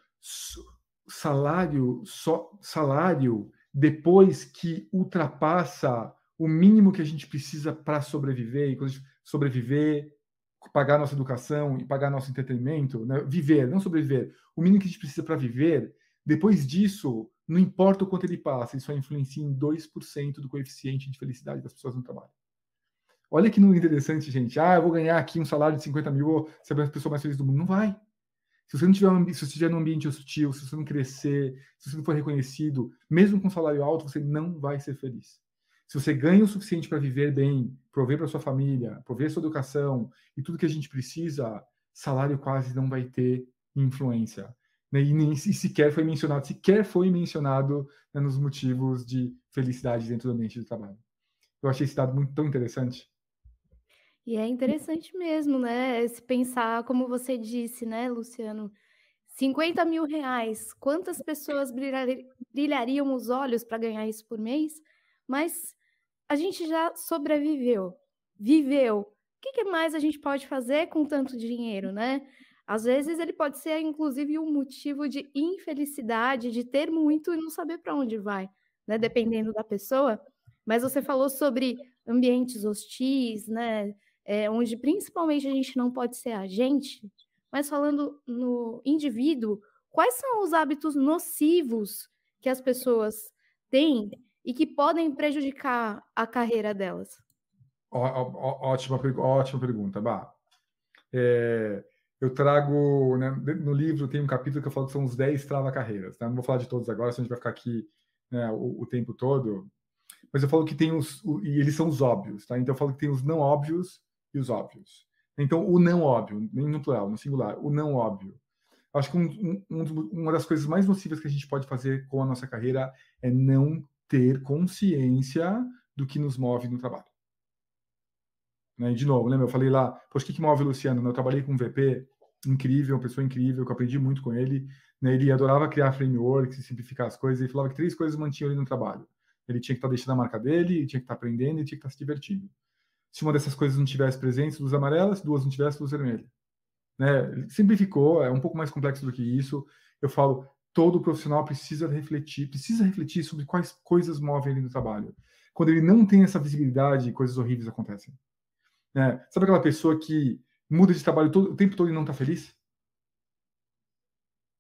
salário, só salário depois que ultrapassa o mínimo que a gente precisa para sobreviver, e quando a gente sobreviver, pagar nossa educação e pagar nosso entretenimento, né? Viver, não sobreviver, o mínimo que a gente precisa para viver, depois disso, não importa o quanto ele passa, isso só influencia em dois por cento do coeficiente de felicidade das pessoas no trabalho. Olha que interessante, gente. Ah, eu vou ganhar aqui um salário de cinquenta mil, vou ser a pessoa mais feliz do mundo. Não vai. Se você não tiver um, se você estiver num ambiente hostil, se você não crescer, se você não for reconhecido, mesmo com salário alto, você não vai ser feliz. Se você ganha o suficiente para viver bem, prover para sua família, prover sua educação e tudo que a gente precisa, salário quase não vai ter influência. Né? E, nem, e sequer foi mencionado, sequer foi mencionado, né, nos motivos de felicidade dentro do ambiente do trabalho. Eu achei esse dado muito, tão interessante. E é interessante mesmo, né, se pensar, como você disse, né, Luciano, cinquenta mil reais, quantas pessoas brilhariam os olhos para ganhar isso por mês? Mas a gente já sobreviveu, viveu. O que, que mais a gente pode fazer com tanto dinheiro, né? Às vezes ele pode ser, inclusive, um motivo de infelicidade, de ter muito e não saber para onde vai, né, dependendo da pessoa. Mas você falou sobre ambientes hostis, né? É, onde principalmente a gente não pode ser a gente, mas falando no indivíduo, quais são os hábitos nocivos que as pessoas têm e que podem prejudicar a carreira delas? Ó, ó, ótima, ótima pergunta, Bá. É, eu trago, né, no livro tem um capítulo que eu falo que são os dez trava-carreiras, tá? Não vou falar de todos agora, senão a gente vai ficar aqui, né, o, o tempo todo. Mas eu falo que tem os... E eles são os óbvios, tá? Então eu falo que tem os não óbvios e os óbvios. Então, o não óbvio, nem no plural, no singular, o não óbvio. Acho que um, um, uma das coisas mais nocivas que a gente pode fazer com a nossa carreira é não ter consciência do que nos move no trabalho. Né? E de novo, lembra? Eu falei lá, poxa, o que, que move o Luciano? Eu trabalhei com um V P incrível, uma pessoa incrível, que eu aprendi muito com ele. Né? Ele adorava criar frameworks, simplificar as coisas, e falava que três coisas mantinham ele no trabalho. Ele tinha que estar deixando a marca dele, ele tinha que estar aprendendo, ele tinha que estar se divertindo. Se uma dessas coisas não tivesse presente, luz amarela, se duas não tivesse, luz vermelha. Né? Ele simplificou, é um pouco mais complexo do que isso. Eu falo, todo profissional precisa refletir, precisa refletir sobre quais coisas movem ele no trabalho. Quando ele não tem essa visibilidade, coisas horríveis acontecem. Né? Sabe aquela pessoa que muda de trabalho todo, o tempo todo e não está feliz?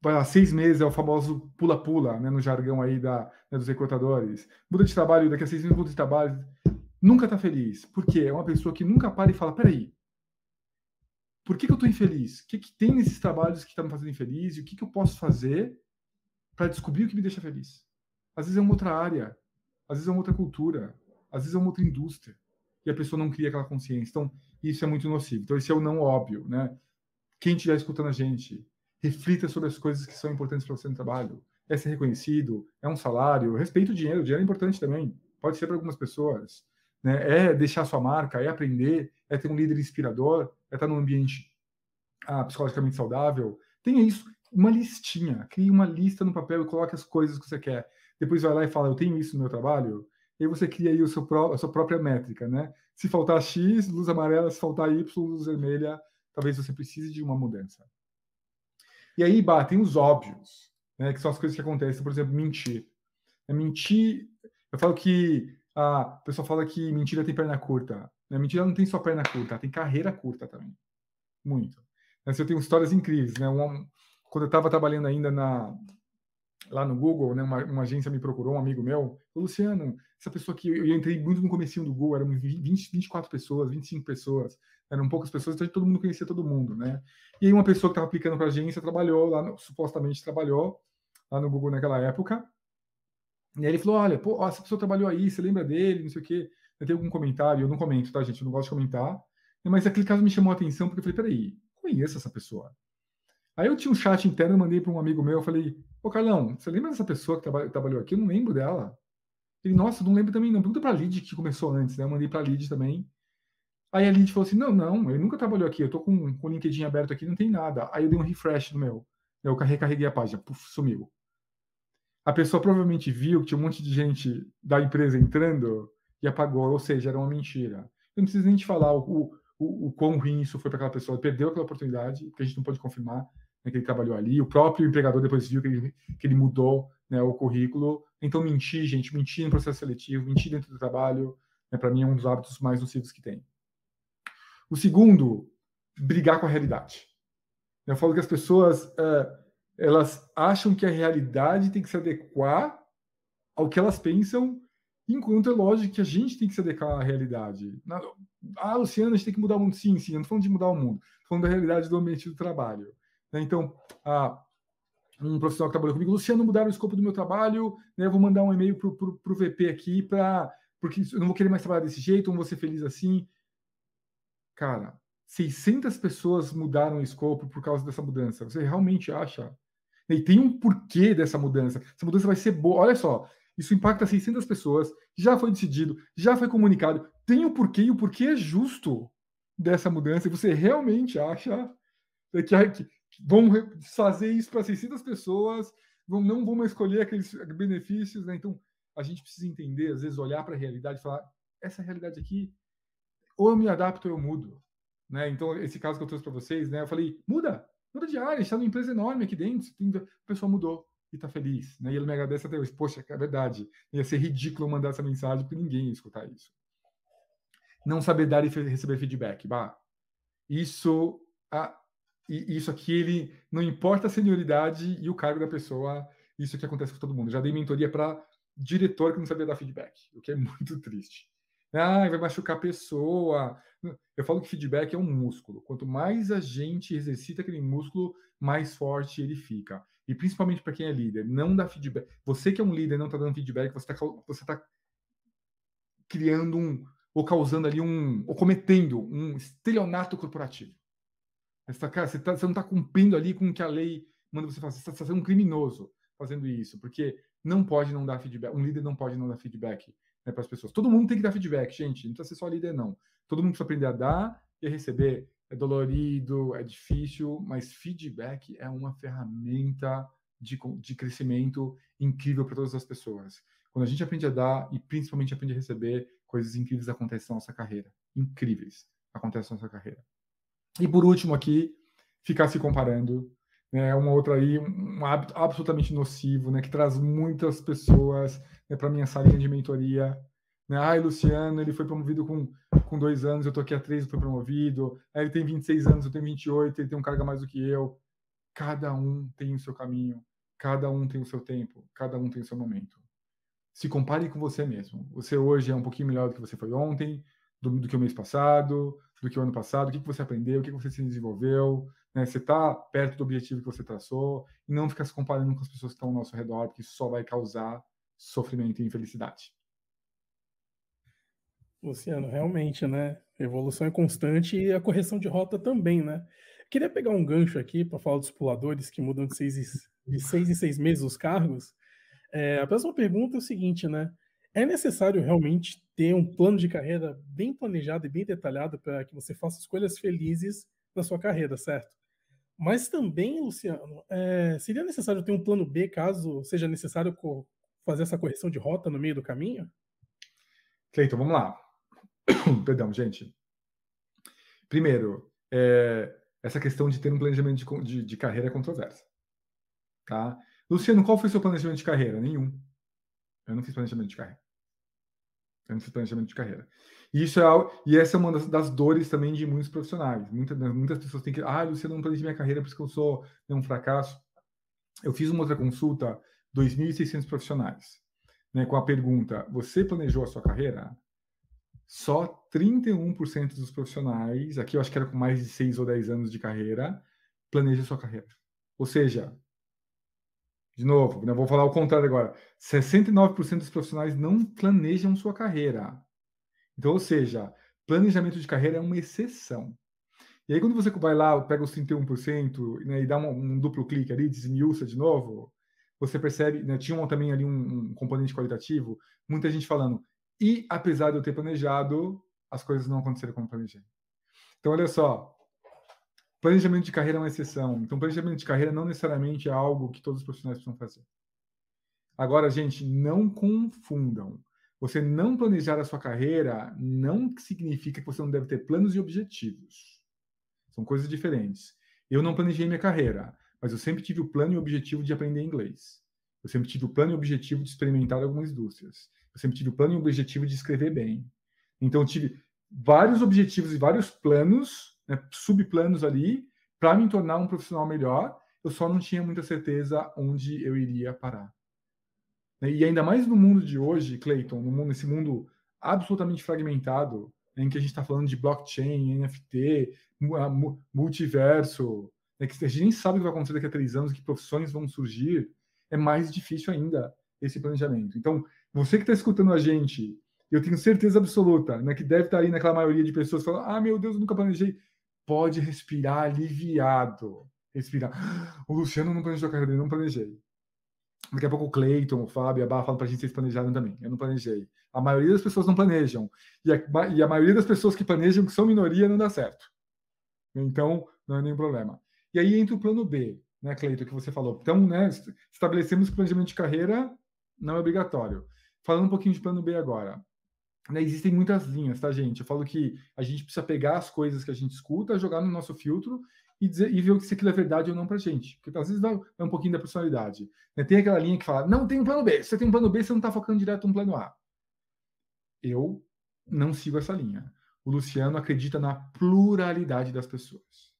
Vai lá, seis meses, é o famoso pula-pula, né, no jargão aí da, né, dos recrutadores. Muda de trabalho, daqui a seis meses muda de trabalho. Nunca tá feliz. Por quê? É uma pessoa que nunca para e fala, peraí, por que que eu tô infeliz? O que que tem nesses trabalhos que tá me fazendo infeliz? E o que que eu posso fazer para descobrir o que me deixa feliz? Às vezes é uma outra área, às vezes é uma outra cultura, às vezes é uma outra indústria. E a pessoa não cria aquela consciência. Então, isso é muito nocivo. Então, esse é o não óbvio, né? Quem estiver escutando a gente, reflita sobre as coisas que são importantes para você no trabalho. É ser reconhecido, é um salário, respeita o dinheiro, o dinheiro é importante também, pode ser para algumas pessoas. Né? É deixar sua marca, é aprender, é ter um líder inspirador, é estar num ambiente ah, psicologicamente saudável. Tenha isso, uma listinha, crie uma lista no papel e coloque as coisas que você quer. Depois vai lá e fala, eu tenho isso no meu trabalho, e aí você cria aí o seu pró- a sua própria métrica. Né? Se faltar X, luz amarela, se faltar Y, luz vermelha, talvez você precise de uma mudança. E aí, bah, tem os óbvios, né, que são as coisas que acontecem. Por exemplo, mentir. Mentir, eu falo que a pessoa fala que mentira tem perna curta. Mentira não tem só perna curta, tem carreira curta também. muito. Mas eu tenho histórias incríveis, né? Um, quando eu estava trabalhando ainda na, lá no Google, né, uma, uma agência me procurou, um amigo meu, o Luciano, essa pessoa que eu, eu entrei muito no comecinho do Google, eram vinte, vinte e quatro pessoas, vinte e cinco pessoas, eram poucas pessoas, então todo mundo conhecia todo mundo, né? E aí uma pessoa que estava aplicando para a agência trabalhou lá, supostamente trabalhou lá no Google naquela época. E aí ele falou, olha, pô, essa pessoa trabalhou aí, você lembra dele, não sei o quê. Eu tenho algum comentário, eu não comento, tá, gente? Eu não gosto de comentar. Mas aquele caso me chamou a atenção, porque eu falei, peraí, conheço essa pessoa. Aí eu tinha um chat interno, eu mandei para um amigo meu, eu falei, ô Carlão, você lembra dessa pessoa que traba- trabalhou aqui? Eu não lembro dela. Ele, nossa, não lembro também não. Pergunta para a Lid, que começou antes, né? Eu mandei para a Lid também. Aí a Lid falou assim, não, não, ele nunca trabalhou aqui, eu tô com, com o LinkedIn aberto aqui, não tem nada. Aí eu dei um refresh no meu. Eu recarreguei a página, puf, sumiu. A pessoa provavelmente viu que tinha um monte de gente da empresa entrando e apagou, ou seja, era uma mentira. Eu não preciso nem te falar o, o, o quão ruim isso foi para aquela pessoa. Ele perdeu aquela oportunidade, porque a gente não pode confirmar, né, que ele trabalhou ali. O próprio empregador depois viu que ele, que ele mudou, né, o currículo. Então, mentir, gente, mentir no processo seletivo, mentir dentro do trabalho, né, para mim é um dos hábitos mais nocivos que tem. O segundo, brigar com a realidade. Eu falo que as pessoas... Uh, elas acham que a realidade tem que se adequar ao que elas pensam, enquanto é lógico que a gente tem que se adequar à realidade. Ah, Luciano, a gente tem que mudar o mundo. Sim, sim, eu não estou falando de mudar o mundo, estou falando da realidade do ambiente do trabalho. Então, um profissional que trabalhou comigo, Luciano, mudaram o escopo do meu trabalho, eu vou mandar um e-mail para o V P aqui, pra, porque eu não vou querer mais trabalhar desse jeito, não vou ser feliz assim. Cara, seiscentas pessoas mudaram o escopo por causa dessa mudança. Você realmente acha... E tem um porquê dessa mudança. Essa mudança vai ser boa. Olha só, isso impacta seiscentas pessoas, já foi decidido, já foi comunicado. Tem um porquê, e o porquê é justo dessa mudança. E você realmente acha que vão fazer isso para seiscentas pessoas, vão, não vão mais escolher aqueles benefícios, né? Então, a gente precisa entender, às vezes, olhar para a realidade e falar, essa realidade aqui, ou eu me adapto ou eu mudo. Né? Então, esse caso que eu trouxe para vocês, né? Eu falei, muda! Muda de área, a gente está numa empresa enorme aqui dentro, a pessoa mudou e está feliz. Né? E ele me agradece até hoje. Poxa, é verdade. Ia ser ridículo mandar essa mensagem porque ninguém ia escutar isso. Não saber dar e receber feedback. Bah, isso, a, isso aqui, ele, não importa a senioridade e o cargo da pessoa, isso que acontece com todo mundo. Já dei mentoria para diretor que não sabia dar feedback, o que é muito triste. Ah, vai machucar a pessoa. Eu falo que feedback é um músculo. Quanto mais a gente exercita aquele músculo, mais forte ele fica. E principalmente para quem é líder, não dá feedback. Você que é um líder e não está dando feedback, você está você tá criando um, ou causando ali um, ou cometendo um estelionato corporativo. Você, tá, cara, você, tá, você não está cumprindo ali com o que a lei manda você fazer. Você está sendo um criminoso fazendo isso, porque não pode não dar feedback. Um líder não pode não dar feedback. Né, para as pessoas. Todo mundo tem que dar feedback, gente. Não precisa ser só líder, não. Todo mundo precisa aprender a dar e a receber. É dolorido, é difícil, mas feedback é uma ferramenta de, de crescimento incrível para todas as pessoas. Quando a gente aprende a dar e principalmente aprende a receber, coisas incríveis acontecem na nossa carreira. Incríveis acontecem na nossa carreira. E por último aqui, ficar se comparando. É uma outra aí, um hábito absolutamente nocivo, né, que traz muitas pessoas, né, para a minha salinha de mentoria. Né, ai, Luciano, ele foi promovido com, com dois anos, eu estou aqui há três, eu fui promovido. Aí ele tem vinte e seis anos, eu tenho vinte e oito, ele tem um cargo a mais do que eu. Cada um tem o seu caminho, cada um tem o seu tempo, cada um tem o seu momento. Se compare com você mesmo. Você hoje é um pouquinho melhor do que você foi ontem, do, do que o mês passado, do que o ano passado, o que, que você aprendeu, o que, que você se desenvolveu. Né, você está perto do objetivo que você traçou e não ficar se comparando com as pessoas que estão ao nosso redor, porque isso só vai causar sofrimento e infelicidade. Luciano, realmente, né? A evolução é constante e a correção de rota também, né? Eu queria pegar um gancho aqui para falar dos puladores que mudam de seis, e, de seis em seis meses os cargos. É, a próxima pergunta é o seguinte, né? É necessário realmente ter um plano de carreira bem planejado e bem detalhado para que você faça escolhas felizes na sua carreira, certo? Mas também, Luciano, é, seria necessário ter um plano B, caso seja necessário co- fazer essa correção de rota no meio do caminho? Clayton, vamos lá. Perdão, gente. Primeiro, é, essa questão de ter um planejamento de, de, de carreira é controversa. Tá? Luciano, qual foi o seu planejamento de carreira? Nenhum. Eu não fiz planejamento de carreira. antes do planejamento de carreira. E, isso é algo, e essa é uma das, das dores também de muitos profissionais. Muita, muitas pessoas têm que... Ah, Luciano, não planejei minha carreira, por isso que eu sou um fracasso. Eu fiz uma outra consulta, dois mil e seiscentos profissionais, né, com a pergunta, você planejou a sua carreira? Só trinta e um por cento dos profissionais, aqui eu acho que era com mais de seis ou dez anos de carreira, planeja a sua carreira. Ou seja... De novo, eu vou falar o contrário agora. sessenta e nove por cento dos profissionais não planejam sua carreira. Então, ou seja, planejamento de carreira é uma exceção. E aí, quando você vai lá, pega os trinta e um por cento, né, e dá um, um duplo clique ali, desmiuça de novo, você percebe, né, tinha um, também ali um, um componente qualitativo, muita gente falando, e apesar de eu ter planejado, as coisas não aconteceram como planejei. Então, olha só. Planejamento de carreira é uma exceção. Então, planejamento de carreira não necessariamente é algo que todos os profissionais precisam fazer. Agora, gente, não confundam. Você não planejar a sua carreira não significa que você não deve ter planos e objetivos. São coisas diferentes. Eu não planejei minha carreira, mas eu sempre tive o plano e o objetivo de aprender inglês. Eu sempre tive o plano e o objetivo de experimentar algumas indústrias. Eu sempre tive o plano e o objetivo de escrever bem. Então, eu tive vários objetivos e vários planos, né, subplanos ali, para me tornar um profissional melhor, eu só não tinha muita certeza onde eu iria parar. E ainda mais no mundo de hoje, Clayton, no mundo, nesse mundo absolutamente fragmentado, né, em que a gente está falando de blockchain, N F T, multiverso, né, que a gente nem sabe o que vai acontecer daqui a três anos, que profissões vão surgir, é mais difícil ainda esse planejamento. Então, você que está escutando a gente, eu tenho certeza absoluta, né, que deve estar aí naquela maioria de pessoas que falam, ah, meu Deus, eu nunca planejei. Pode respirar aliviado. Respirar. O Luciano não planejou a carreira dele, não planejei. Daqui a pouco o Clayton, o Fábio, a Bá falam pra gente se eles planejaram também. Eu não planejei. A maioria das pessoas não planejam. E a, e a maioria das pessoas que planejam, que são minoria, não dá certo. Então, não é nenhum problema. E aí entra o plano B, né, Clayton, que você falou. Então, né, estabelecemos que planejamento de carreira não é obrigatório. Falando um pouquinho de plano B agora. Existem muitas linhas, tá, gente? Eu falo que a gente precisa pegar as coisas que a gente escuta, jogar no nosso filtro e, dizer, e ver se aquilo é verdade ou não pra gente. Porque às vezes dá um pouquinho da personalidade. Né? Tem aquela linha que fala, não, tem um plano B. Se você tem um plano B, você não tá focando direto no plano A. Eu não sigo essa linha. O Luciano acredita na pluralidade das pessoas.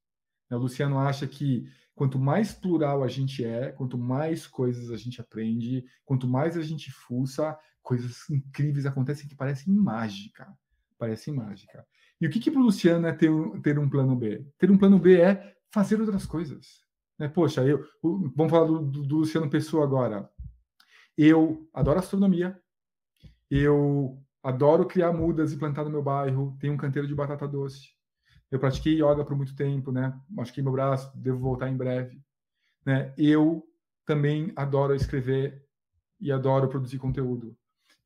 O Luciano acha que quanto mais plural a gente é, quanto mais coisas a gente aprende, quanto mais a gente fuça, coisas incríveis acontecem que parecem mágica. Parecem mágica. E o que, que para o Luciano é ter um, ter um plano B? Ter um plano B é fazer outras coisas. Né? Poxa, eu, vamos falar do, do Luciano Pessoa agora. Eu adoro astronomia. Eu adoro criar mudas e plantar no meu bairro. Tenho um canteiro de batata doce. Eu pratiquei yoga por muito tempo, né? Machuquei meu braço, devo voltar em breve. Né? Eu também adoro escrever e adoro produzir conteúdo.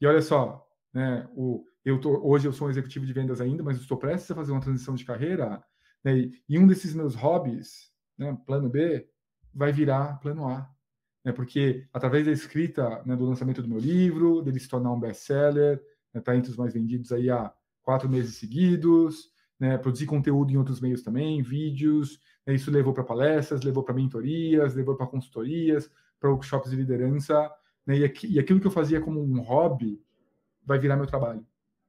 E olha só, né? O, eu tô, hoje eu sou um executivo de vendas ainda, mas estou prestes a fazer uma transição de carreira. Né? E, e um desses meus hobbies, né? Plano B, vai virar plano A. Né? Porque através da escrita, né? Do lançamento do meu livro, dele se tornar um best-seller, né? Tá entre os mais vendidos aí há quatro meses seguidos... Né, produzir conteúdo em outros meios também, vídeos, né, isso levou para palestras, levou para mentorias, levou para consultorias, para workshops de liderança, né, e, aqui, e aquilo que eu fazia como um hobby vai virar meu trabalho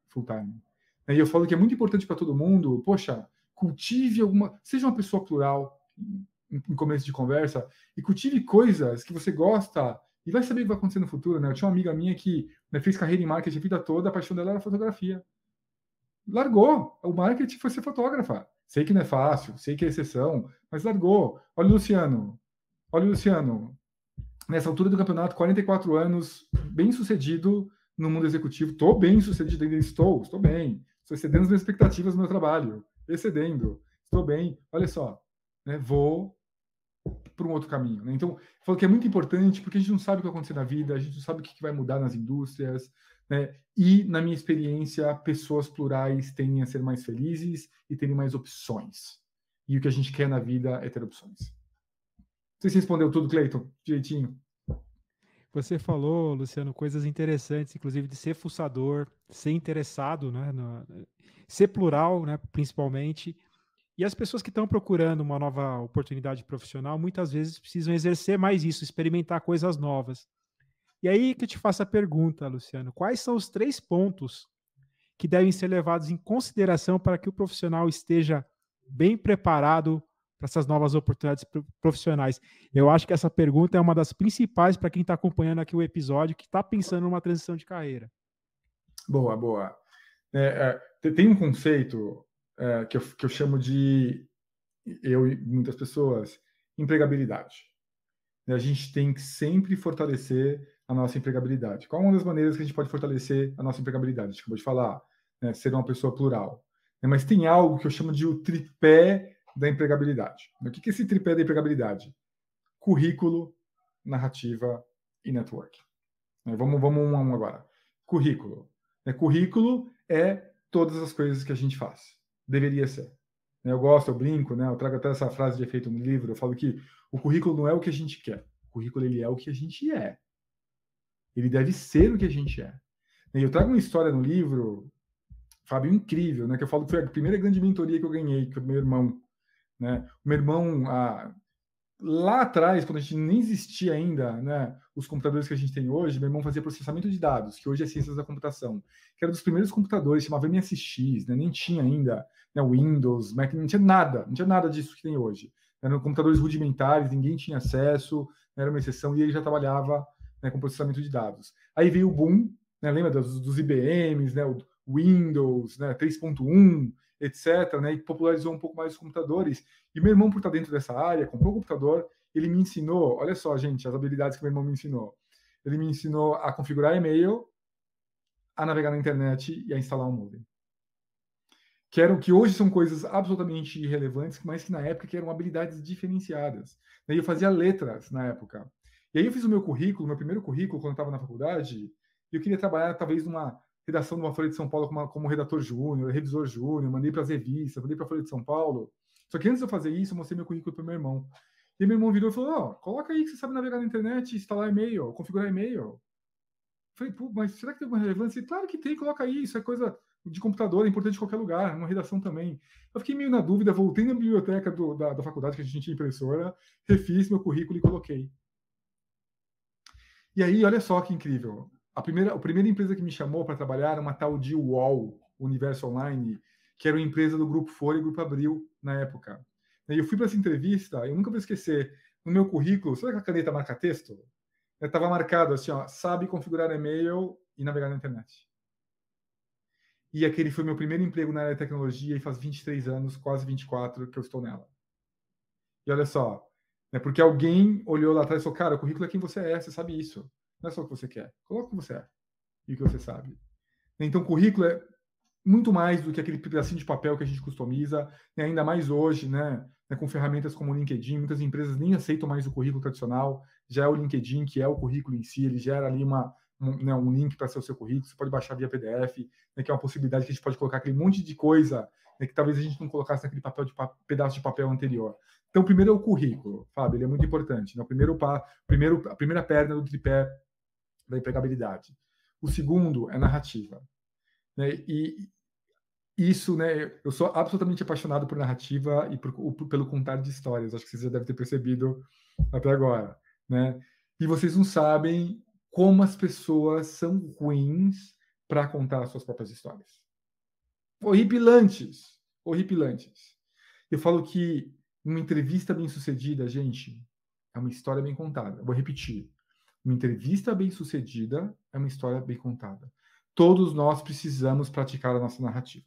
full time. Né, e eu falo que é muito importante para todo mundo, poxa, cultive alguma, seja uma pessoa plural em, em começo de conversa, e cultive coisas que você gosta e vai saber o que vai acontecer no futuro. Né? Eu tinha uma amiga minha que, né, fez carreira em marketing a vida toda, a paixão dela era fotografia. Largou. O marketing foi ser fotógrafa. Sei que não é fácil, sei que é exceção, mas largou. Olha o Luciano. Olha o Luciano. Nessa altura do campeonato, quarenta e quatro anos, bem sucedido no mundo executivo. Estou bem sucedido, ainda estou, estou bem. Estou excedendo as minhas expectativas no meu trabalho. Excedendo. Estou bem. Olha só. Né? Vou para um outro caminho. Né? Então, eu falo que é muito importante, porque a gente não sabe o que vai acontecer na vida, a gente não sabe o que vai mudar nas indústrias, né? E, na minha experiência, pessoas plurais tendem a ser mais felizes e terem mais opções. E o que a gente quer na vida é ter opções. Não sei se respondeu tudo, Clayton, direitinho. Você falou, Luciano, coisas interessantes, inclusive de ser fuçador, ser interessado, né? No, ser plural, né? Principalmente. E as pessoas que estão procurando uma nova oportunidade profissional, muitas vezes precisam exercer mais isso, experimentar coisas novas. E aí que eu te faço a pergunta, Luciano, quais são os três pontos que devem ser levados em consideração para que o profissional esteja bem preparado para essas novas oportunidades profissionais? Eu acho que essa pergunta é uma das principais para quem está acompanhando aqui o episódio, que está pensando numa transição de carreira. Boa, boa. É, é, tem um conceito é, que, eu, que eu chamo de, eu e muitas pessoas, empregabilidade. A gente tem que sempre fortalecer a nossa empregabilidade. Qual é uma das maneiras que a gente pode fortalecer a nossa empregabilidade? A gente acabou de falar, né, ser uma pessoa plural. Mas tem algo que eu chamo de o tripé da empregabilidade. O que é esse tripé da empregabilidade? Currículo, narrativa e networking. Vamos, vamos um a um agora. Currículo. Currículo é todas as coisas que a gente faz. Deveria ser. Eu gosto, eu brinco, né? Eu trago até essa frase de efeito no livro, eu falo que o currículo não é o que a gente quer. O currículo, ele é o que a gente é. Ele deve ser o que a gente é. E eu trago uma história no livro, Fábio, incrível, né? Que eu falo que foi a primeira grande mentoria que eu ganhei, que foi o meu irmão. Né? O meu irmão, ah, lá atrás, quando a gente nem existia ainda, né, os computadores que a gente tem hoje, meu irmão fazia processamento de dados, que hoje é ciências da computação, que era um dos primeiros computadores, chamava M S X, né? Nem tinha ainha né, Windows, Mac, não tinha nada, não tinha nada disso que tem hoje. Eram computadores rudimentares, ninguém tinha acesso, era uma exceção, e ele já trabalhava né, com processamento de dados. Aí veio o boom, né, lembra dos, dos I B Ms, né, o Windows né, três ponto um, etcétera, né, e popularizou um pouco mais os computadores. E meu irmão, por estar dentro dessa área, comprou o computador, ele me ensinou, olha só, gente, as habilidades que meu irmão me ensinou. Ele me ensinou a configurar e-mail, a navegar na internet e a instalar um modem. Que eram, que hoje são coisas absolutamente irrelevantes, mas que na época que eram habilidades diferenciadas. E eu fazia letras na época. E aí eu fiz o meu currículo, meu primeiro currículo, quando eu estava na faculdade, e eu queria trabalhar talvez numa redação de uma Folha de São Paulo como, como redator júnior, revisor júnior, mandei para as revistas, mandei para a Folha de São Paulo. Só que antes de eu fazer isso, eu mostrei meu currículo para o meu irmão. E meu irmão virou e falou, não, coloca aí que você sabe navegar na internet, instalar e-mail, configurar e-mail. Eu falei, pô, mas será que tem alguma relevância? Ele, claro que tem, coloca aí, isso é coisa de computador, é importante em qualquer lugar, uma redação também. Eu fiquei meio na dúvida, voltei na biblioteca do, da, da faculdade, que a gente tinha impressora, refiz meu currículo e coloquei. E aí, olha só que incrível. A primeira, a primeira empresa que me chamou para trabalhar era uma tal de U O L, Universo Online, que era uma empresa do Grupo Folha e Grupo Abril, na época. E eu fui para essa entrevista, eu nunca vou esquecer, no meu currículo, sabe aquela caneta marca-texto? Estava marcado assim, ó, sabe configurar e-mail e navegar na internet. E aquele foi meu primeiro emprego na área de tecnologia e faz vinte e três anos, quase vinte e quatro, que eu estou nela. E olha só, né, porque alguém olhou lá atrás e falou, cara, o currículo é quem você é, você sabe isso. Não é só o que você quer, coloca o que você é e o que você sabe. Então, currículo é muito mais do que aquele pedacinho de papel que a gente customiza, né, ainda mais hoje, né, né, com ferramentas como o LinkedIn, muitas empresas nem aceitam mais o currículo tradicional, já é o LinkedIn, que é o currículo em si, ele gera ali uma... Um, né, um link para ser o seu currículo, você pode baixar via P D F, né, que é uma possibilidade que a gente pode colocar aquele monte de coisa né, que talvez a gente não colocasse naquele papel de pa- pedaço de papel anterior. Então, primeiro é o currículo, Fábio, ele é muito importante. Né, o primeiro pa- primeiro, a primeira perna do tripé da empregabilidade. O segundo é narrativa. Né, e isso, né, eu sou absolutamente apaixonado por narrativa e por, por, pelo contar de histórias, acho que vocês já devem ter percebido até agora. Né? E vocês não sabem como as pessoas são ruins para contar as suas próprias histórias. Horripilantes, horripilantes. Eu falo que uma entrevista bem-sucedida, gente, é uma história bem contada. Eu vou repetir. Uma entrevista bem-sucedida é uma história bem contada. Todos nós precisamos praticar a nossa narrativa,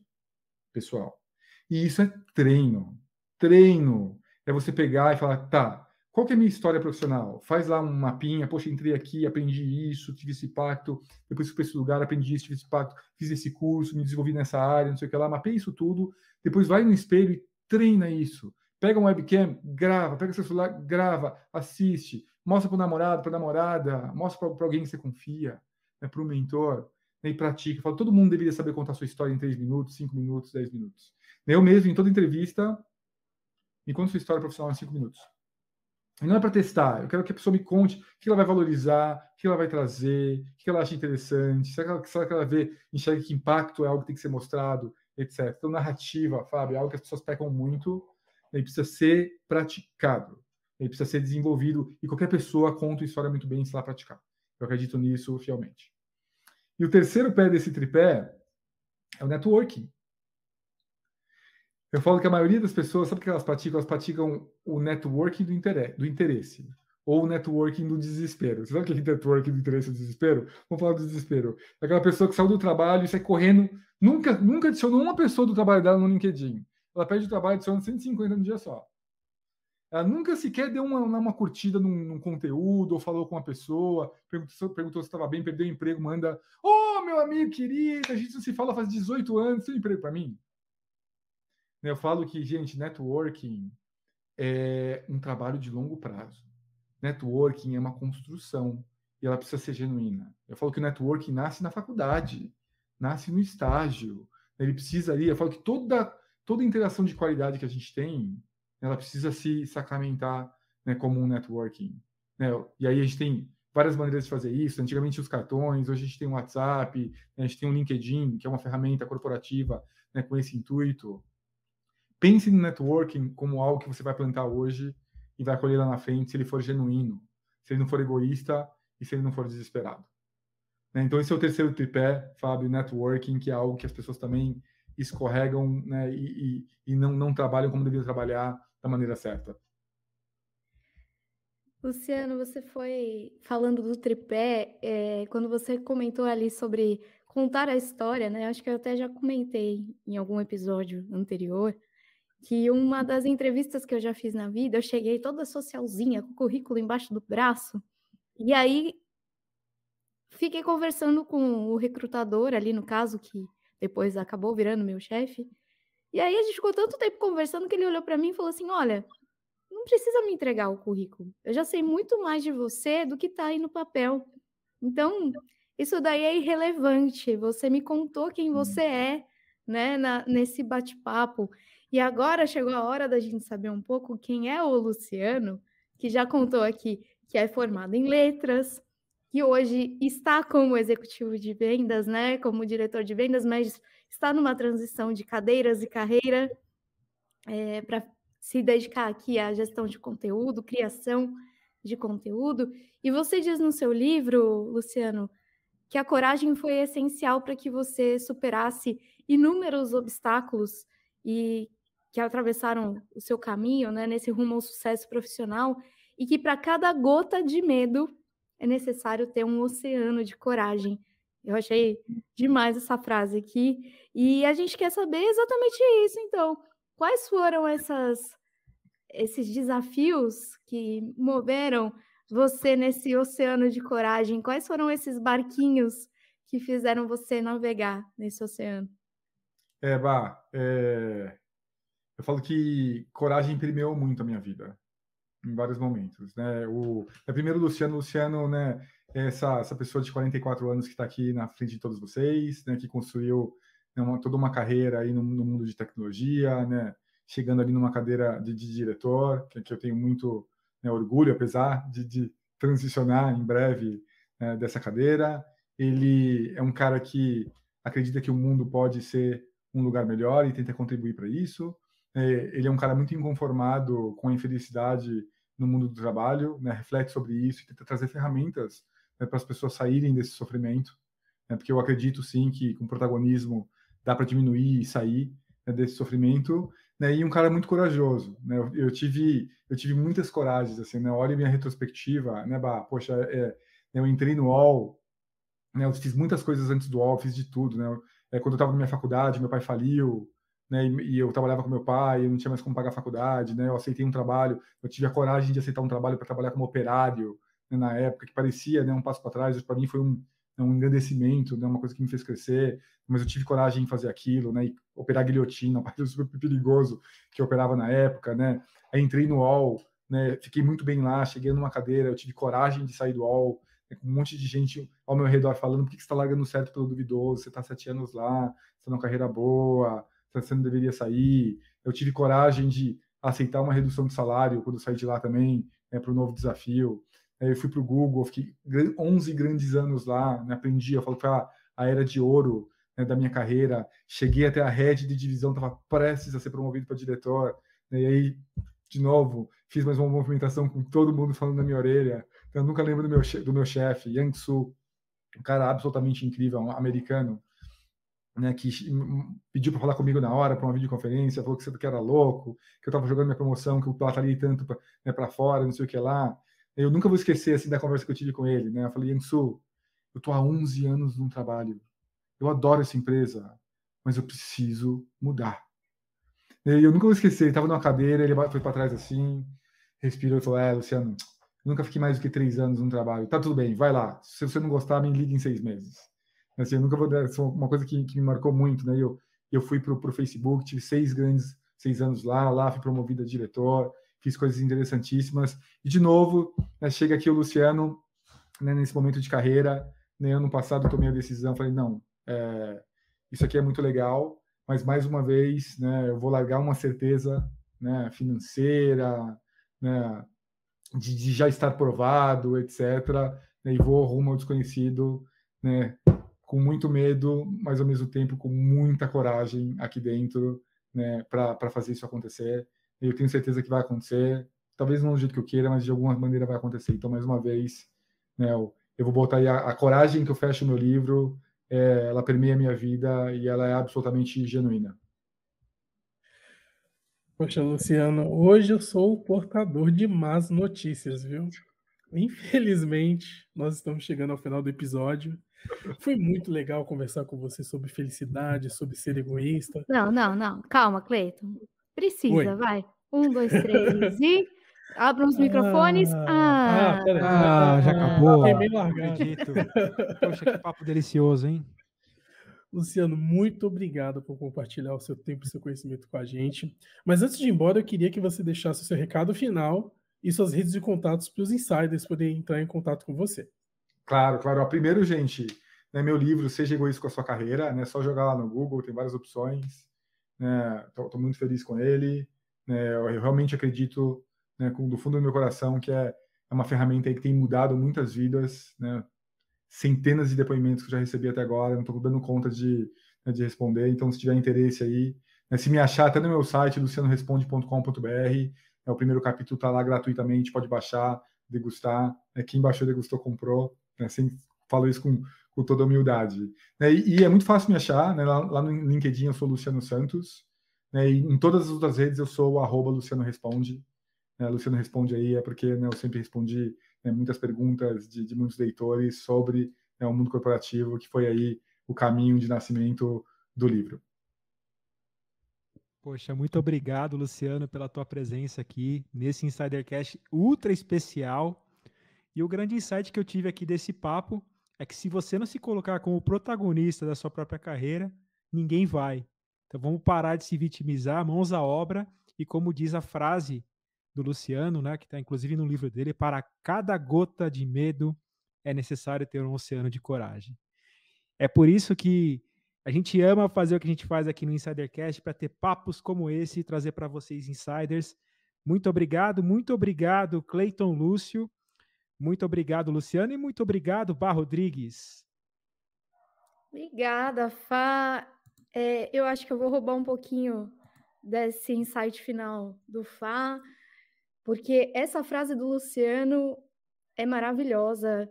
pessoal. E isso é treino. Treino é você pegar e falar, tá, qual que é a minha história profissional? Faz lá um mapinha, poxa, entrei aqui, aprendi isso, tive esse impacto, depois fui para esse lugar, aprendi isso, tive esse impacto, fiz esse curso, me desenvolvi nessa área, não sei o que lá, mapeia isso tudo, depois vai no espelho e treina isso. Pega um webcam, grava, pega seu celular, grava, assiste, mostra para o namorado, para a namorada, mostra para alguém que você confia, né, para o mentor, né, e pratica. Fala, todo mundo deveria saber contar sua história em três minutos, cinco minutos, dez minutos. Eu mesmo, em toda entrevista, me conto sua história profissional em cinco minutos. E não é para testar, eu quero que a pessoa me conte o que ela vai valorizar, o que ela vai trazer, o que ela acha interessante, será que ela, será que ela vê, enxerga que impacto é algo que tem que ser mostrado, etcétera. Então, narrativa, Fábio, é algo que as pessoas pecam muito, né, e precisa ser praticado, né, e precisa ser desenvolvido, e qualquer pessoa conta uma história muito bem se ela praticar. Eu acredito nisso fielmente. E o terceiro pé desse tripé É o networking. Eu falo que a maioria das pessoas, sabe o que elas praticam? Elas praticam o networking do interesse. Ou o networking do desespero. Você sabe aquele networking do interesse do desespero? Vamos falar do desespero. É aquela pessoa que saiu do trabalho e sai correndo. Nunca, nunca adicionou uma pessoa do trabalho dela no LinkedIn. Ela perde o trabalho e adiciona cento e cinquenta no dia só. Ela nunca sequer deu uma, uma curtida num, num conteúdo, ou falou com uma pessoa, perguntou, perguntou se estava bem, perdeu o emprego, manda: ô, oh, meu amigo querido, a gente não se fala faz dezoito anos, tem emprego para mim? Eu falo que, gente, networking é um trabalho de longo prazo. Networking é uma construção e ela precisa ser genuína. Eu falo que o networking nasce na faculdade, nasce no estágio. Ele precisa ali, eu falo que toda, toda interação de qualidade que a gente tem, ela precisa se sacramentar, né, como um networking. Né? E aí a gente tem várias maneiras de fazer isso. Antigamente os cartões, hoje a gente tem o WhatsApp, a gente tem o LinkedIn, que é uma ferramenta corporativa, né, com esse intuito. Pense no networking como algo que você vai plantar hoje e vai colher lá na frente se ele for genuíno, se ele não for egoísta e se ele não for desesperado. Né? Então esse é o terceiro tripé, Fábio, networking, que é algo que as pessoas também escorregam, né, e, e, e não, não trabalham como deveriam trabalhar da maneira certa. Luciano, você foi falando do tripé, é, quando você comentou ali sobre contar a história, né? Acho que eu até já comentei em algum episódio anterior que uma das entrevistas que eu já fiz na vida, eu cheguei toda socialzinha, com o currículo embaixo do braço, e aí fiquei conversando com o recrutador ali, no caso, que depois acabou virando meu chefe. E aí a gente ficou tanto tempo conversando que ele olhou para mim e falou assim: olha, não precisa me entregar o currículo. Eu já sei muito mais de você do que está aí no papel. Então, isso daí é irrelevante. Você me contou quem você é, né, na, nesse bate-papo. E agora chegou a hora da gente saber um pouco quem é o Luciano, que já contou aqui que é formado em letras, que hoje está como executivo de vendas, né, como diretor de vendas, mas está numa transição de cadeiras e carreira, é, para se dedicar aqui à gestão de conteúdo, criação de conteúdo. E você diz no seu livro, Luciano, que a coragem foi essencial para que você superasse inúmeros obstáculos e que atravessaram o seu caminho, né, nesse rumo ao sucesso profissional, e que para cada gota de medo é necessário ter um oceano de coragem. Eu achei demais essa frase aqui. E a gente quer saber exatamente isso, então. Quais foram essas, esses desafios que moveram você nesse oceano de coragem? Quais foram esses barquinhos que fizeram você navegar nesse oceano? É, Bah, é... eu falo que coragem permeou muito a minha vida, em vários momentos, né? O é, primeiro, Luciano, Luciano, né? Essa, essa pessoa de quarenta e quatro anos que está aqui na frente de todos vocês, né, que construiu, né, uma, toda uma carreira aí no, no mundo de tecnologia, né, chegando ali numa cadeira de, de diretor, que, que eu tenho muito, né, orgulho, apesar de, de transicionar em breve, né, dessa cadeira. Ele é um cara que acredita que o mundo pode ser um lugar melhor e tenta contribuir para isso. É, ele é um cara muito inconformado com a infelicidade no mundo do trabalho, né, reflete sobre isso e tenta trazer ferramentas, né, para as pessoas saírem desse sofrimento, né, porque eu acredito, sim, que com protagonismo dá para diminuir e sair, né, desse sofrimento, né, e um cara muito corajoso, né, eu, eu, tive, eu tive muitas coragens, assim, né, olha minha retrospectiva, né, bah, poxa, é, eu entrei no U O L, né, eu fiz muitas coisas antes do U O L, fiz de tudo, né, é, quando eu estava na minha faculdade, meu pai faliu, né, e, e eu trabalhava com meu pai, eu não tinha mais como pagar a faculdade, né, eu aceitei um trabalho, eu tive a coragem de aceitar um trabalho para trabalhar como operário, na época, que parecia, né, um passo para trás, para mim foi um, um engrandecimento, né, uma coisa que me fez crescer, mas eu tive coragem em fazer aquilo, né, e operar guilhotina, um parceiro super perigoso que eu operava na época, né, aí entrei no U O L, né, fiquei muito bem lá, cheguei numa cadeira, eu tive coragem de sair do U O L, né, com um monte de gente ao meu redor falando: por que você está largando certo pelo duvidoso, você está sete anos lá, você está numa carreira boa, você não deveria sair. Eu tive coragem de aceitar uma redução de salário quando eu saí de lá também, né, para o novo desafio. Eu fui para o Google, fiquei onze grandes anos lá, né, aprendi, eu falo que foi a, a era de ouro, né, da minha carreira. Cheguei até a head de divisão, estava prestes a ser promovido para diretor, né, e aí, de novo, fiz mais uma movimentação com todo mundo falando na minha orelha. Eu nunca lembro do meu, do meu chefe, Yang Su, um cara absolutamente incrível, um americano. né, que pediu para falar comigo na hora, para uma videoconferência, falou que era louco, que eu estava jogando minha promoção, que eu batalhei tanto para, né, para fora, não sei o que lá. Eu nunca vou esquecer assim, da conversa que eu tive com ele. Né? Eu falei, Yang Su, eu estou há onze anos num trabalho, eu adoro essa empresa, mas eu preciso mudar. E eu nunca vou esquecer, ele estava numa cadeira, ele foi para trás assim, respirou e falou, é, Luciano, nunca fiquei mais do que três anos num trabalho. Tá tudo bem, vai lá. Se você não gostar, me liga em seis meses. Assim, eu nunca vou dar... Uma coisa que, que me marcou muito, né? Eu, eu fui pro, pro Facebook, tive seis grandes... Seis anos lá, lá fui promovido a diretor, fiz coisas interessantíssimas. E, de novo, né, chega aqui o Luciano, né, nesse momento de carreira. Né, ano passado, eu tomei a decisão, falei, não, é, isso aqui é muito legal, mas, mais uma vez, né, eu vou largar uma certeza, né, financeira, né, de, de já estar provado, etcétera. Né, e vou rumo ao desconhecido, né, com muito medo, mas ao mesmo tempo com muita coragem aqui dentro, né, para fazer isso acontecer. E eu tenho certeza que vai acontecer, talvez não do jeito que eu queira, mas de alguma maneira vai acontecer. Então, mais uma vez, né, eu, eu vou botar aí a, a coragem que eu fecho o meu livro, é, ela permeia a minha vida e ela é absolutamente genuína. Poxa, Luciano, hoje eu sou o portador de más notícias, viu? Infelizmente, nós estamos chegando ao final do episódio. Foi muito legal conversar com você sobre felicidade, sobre ser egoísta. Não, não, não. Calma, Clayton. Precisa, Oi. vai. Um, dois, três e... Abra os microfones. Ah, ah, peraí. ah já acabou. É bem largado. Poxa, que papo delicioso, hein? Luciano, muito obrigado por compartilhar o seu tempo e o seu conhecimento com a gente. Mas antes de ir embora, eu queria que você deixasse o seu recado final e suas redes de contatos para os insiders poderem entrar em contato com você. Claro, claro. Primeiro, gente, né, meu livro Seja Egoísta com a Sua Carreira, é né, só jogar lá no Google, tem várias opções. Estou né, muito feliz com ele. Né, eu realmente acredito, né, com, do fundo do meu coração, que é, é uma ferramenta aí que tem mudado muitas vidas, né? Centenas de depoimentos que eu já recebi até agora, não estou dando conta de, né, de responder, então se tiver interesse aí, né, se me achar até no meu site, luciano responde ponto com ponto br, né, o primeiro capítulo está lá gratuitamente, pode baixar, degustar, né, quem baixou, degustou, comprou, né, sempre falo isso com, com toda humildade. Né, e, e é muito fácil me achar, né, lá, lá no LinkedIn eu sou Luciano Santos, né, e em todas as outras redes eu sou o arroba Luciano Responde, né, Luciano Responde aí é porque né, eu sempre respondi Né, muitas perguntas de, de muitos leitores sobre né, o mundo corporativo, que foi aí o caminho de nascimento do livro. Poxa, muito obrigado, Luciano, pela tua presença aqui nesse InsiderCast ultra especial. E o grande insight que eu tive aqui desse papo é que se você não se colocar como protagonista da sua própria carreira, ninguém vai. Então vamos parar de se vitimizar, mãos à obra, e como diz a frase do Luciano, né, que está inclusive no livro dele, para cada gota de medo é necessário ter um oceano de coragem. É por isso que a gente ama fazer o que a gente faz aqui no InsiderCast, para ter papos como esse e trazer para vocês, insiders. Muito obrigado, muito obrigado, Clayton Lúcio, muito obrigado, Luciano, e muito obrigado, Bar Rodrigues. Obrigada, Fá. É, eu acho que eu vou roubar um pouquinho desse insight final do Fá, porque essa frase do Luciano é maravilhosa.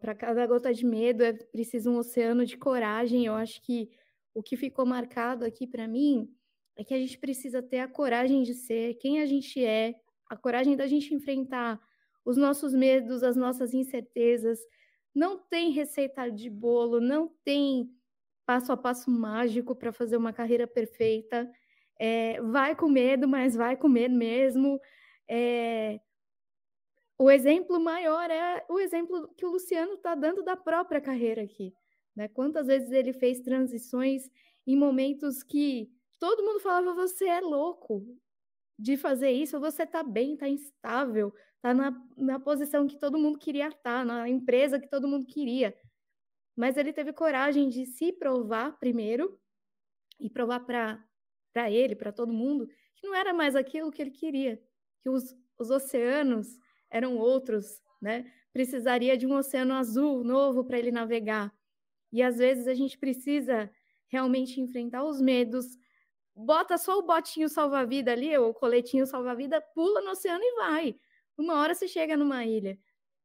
Para cada gota de medo é preciso um oceano de coragem. Eu acho que o que ficou marcado aqui para mim é que a gente precisa ter a coragem de ser quem a gente é, a coragem da gente enfrentar os nossos medos, as nossas incertezas. Não tem receita de bolo, não tem passo a passo mágico para fazer uma carreira perfeita. É, vai com medo, mas vai com medo mesmo. É, o exemplo maior é o exemplo que o Luciano está dando da própria carreira aqui. Né? Quantas vezes ele fez transições em momentos que todo mundo falava, você é louco de fazer isso, você está bem, está instável, está na, na posição que todo mundo queria estar, na empresa que todo mundo queria. Mas ele teve coragem de se provar primeiro e provar para... para ele, para todo mundo, que não era mais aquilo que ele queria, que os, os oceanos eram outros, né? Precisaria de um oceano azul novo para ele navegar. E às vezes a gente precisa realmente enfrentar os medos, bota só o botinho salva-vida ali, ou o coletinho salva-vida, pula no oceano e vai. Uma hora você chega numa ilha.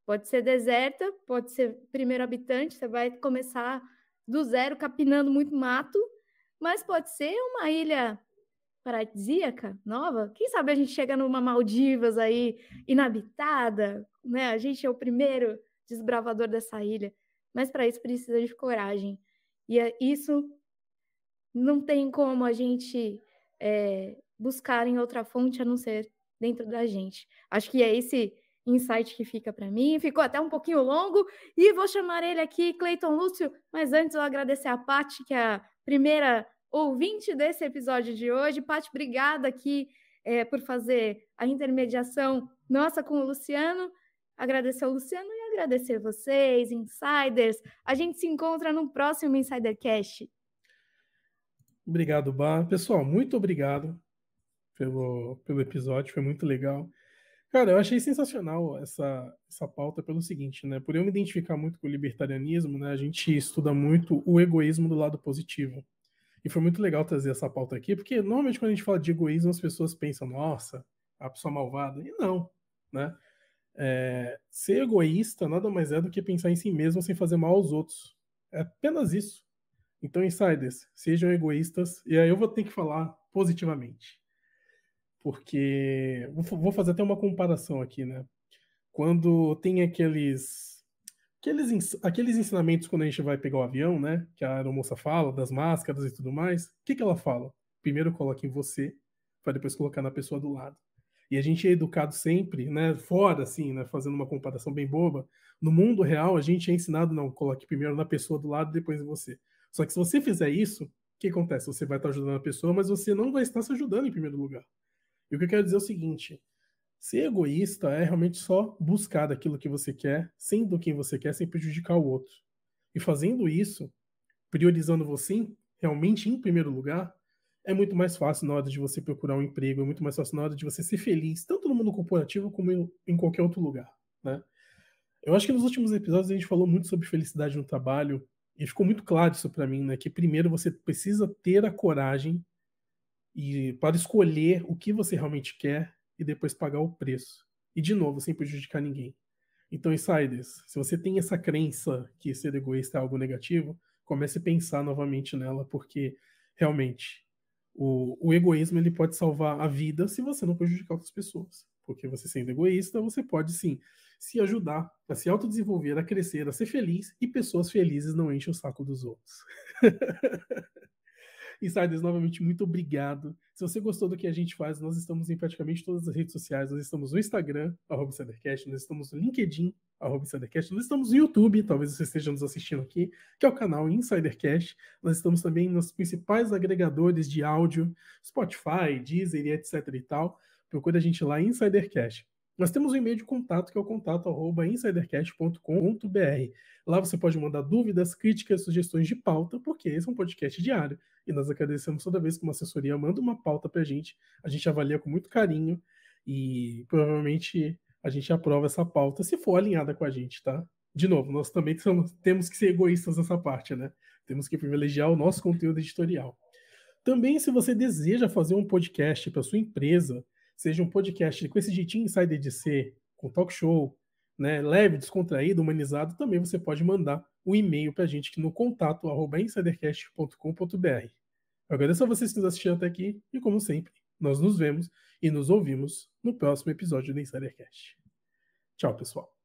Pode ser deserta, pode ser primeiro habitante, você vai começar do zero, capinando muito mato, mas pode ser uma ilha paradisíaca, nova. Quem sabe a gente chega numa Maldivas aí, inabitada, né? A gente é o primeiro desbravador dessa ilha, mas para isso precisa de coragem. E é isso, não tem como a gente é, buscar em outra fonte a não ser dentro da gente. Acho que é esse insight que fica para mim. Ficou até um pouquinho longo e vou chamar ele aqui, Clayton Lúcio, mas antes eu agradecer a Paty, que é a primeira ouvinte desse episódio de hoje. Paty, obrigada aqui é, por fazer a intermediação nossa com o Luciano. Agradecer ao Luciano e agradecer vocês, Insiders. A gente se encontra no próximo InsiderCast. Obrigado, Bar. Pessoal, muito obrigado pelo, pelo episódio, foi muito legal. Cara, eu achei sensacional essa, essa pauta pelo seguinte, né? Por eu me identificar muito com o libertarianismo, né? A gente estuda muito o egoísmo do lado positivo. E foi muito legal trazer essa pauta aqui, porque normalmente quando a gente fala de egoísmo, as pessoas pensam, nossa, a pessoa malvada. E não, né? É, ser egoísta nada mais é do que pensar em si mesmo sem fazer mal aos outros. É apenas isso. Então, insiders, sejam egoístas. E aí eu vou ter que falar positivamente. Porque vou fazer até uma comparação aqui, né? Quando tem aqueles, aqueles, aqueles ensinamentos quando a gente vai pegar o avião, né? Que a aeromoça fala, das máscaras e tudo mais. O que que ela fala? Primeiro coloca em você, para depois colocar na pessoa do lado. E a gente é educado sempre, né, fora, assim, né, fazendo uma comparação bem boba, no mundo real a gente é ensinado, não, coloque primeiro na pessoa do lado, depois em você. Só que se você fizer isso, o que acontece? Você vai estar ajudando a pessoa, mas você não vai estar se ajudando em primeiro lugar. E o que eu quero dizer é o seguinte, ser egoísta é realmente só buscar aquilo que você quer, sendo quem você quer, sem prejudicar o outro. E fazendo isso, priorizando você realmente em primeiro lugar, é muito mais fácil na hora de você procurar um emprego, é muito mais fácil na hora de você ser feliz, tanto no mundo corporativo como em qualquer outro lugar, né? Eu acho que nos últimos episódios a gente falou muito sobre felicidade no trabalho, e ficou muito claro isso para mim, né? Que primeiro você precisa ter a coragem e, para escolher o que você realmente quer e depois pagar o preço. E, de novo, sem prejudicar ninguém. Então, insiders, se você tem essa crença que ser egoísta é algo negativo, comece a pensar novamente nela, porque, realmente, O, o egoísmo ele pode salvar a vida se você não prejudicar outras pessoas. Porque você sendo egoísta, você pode sim se ajudar a se autodesenvolver, a crescer, a ser feliz, e pessoas felizes não enchem o saco dos outros. Insiders, novamente, muito obrigado. Se você gostou do que a gente faz, nós estamos em praticamente todas as redes sociais. Nós estamos no Instagram, arroba InsiderCast, nós estamos no LinkedIn, arroba InsiderCast, nós estamos no YouTube, talvez você esteja nos assistindo aqui, que é o canal InsiderCast. Nós estamos também nos principais agregadores de áudio, Spotify, Deezer e etc e tal. Procure a gente lá, InsiderCast. Nós temos um e-mail de contato, que é o contato arroba insidercast ponto com ponto br. Lá você pode mandar dúvidas, críticas, sugestões de pauta, porque esse é um podcast diário. E nós agradecemos toda vez que uma assessoria manda uma pauta pra gente. A gente avalia com muito carinho e provavelmente a gente aprova essa pauta, se for alinhada com a gente, tá? De novo, nós também somos, temos que ser egoístas nessa parte, né? Temos que privilegiar o nosso conteúdo editorial. Também, se você deseja fazer um podcast para sua empresa, seja um podcast com esse jeitinho insider de ser, com talk show, né, leve, descontraído, humanizado, também você pode mandar um e-mail para a gente no contato arroba insidercast ponto com ponto br. Eu agradeço a vocês que nos assistiram até aqui e, como sempre, nós nos vemos e nos ouvimos no próximo episódio do InsiderCast. Tchau, pessoal.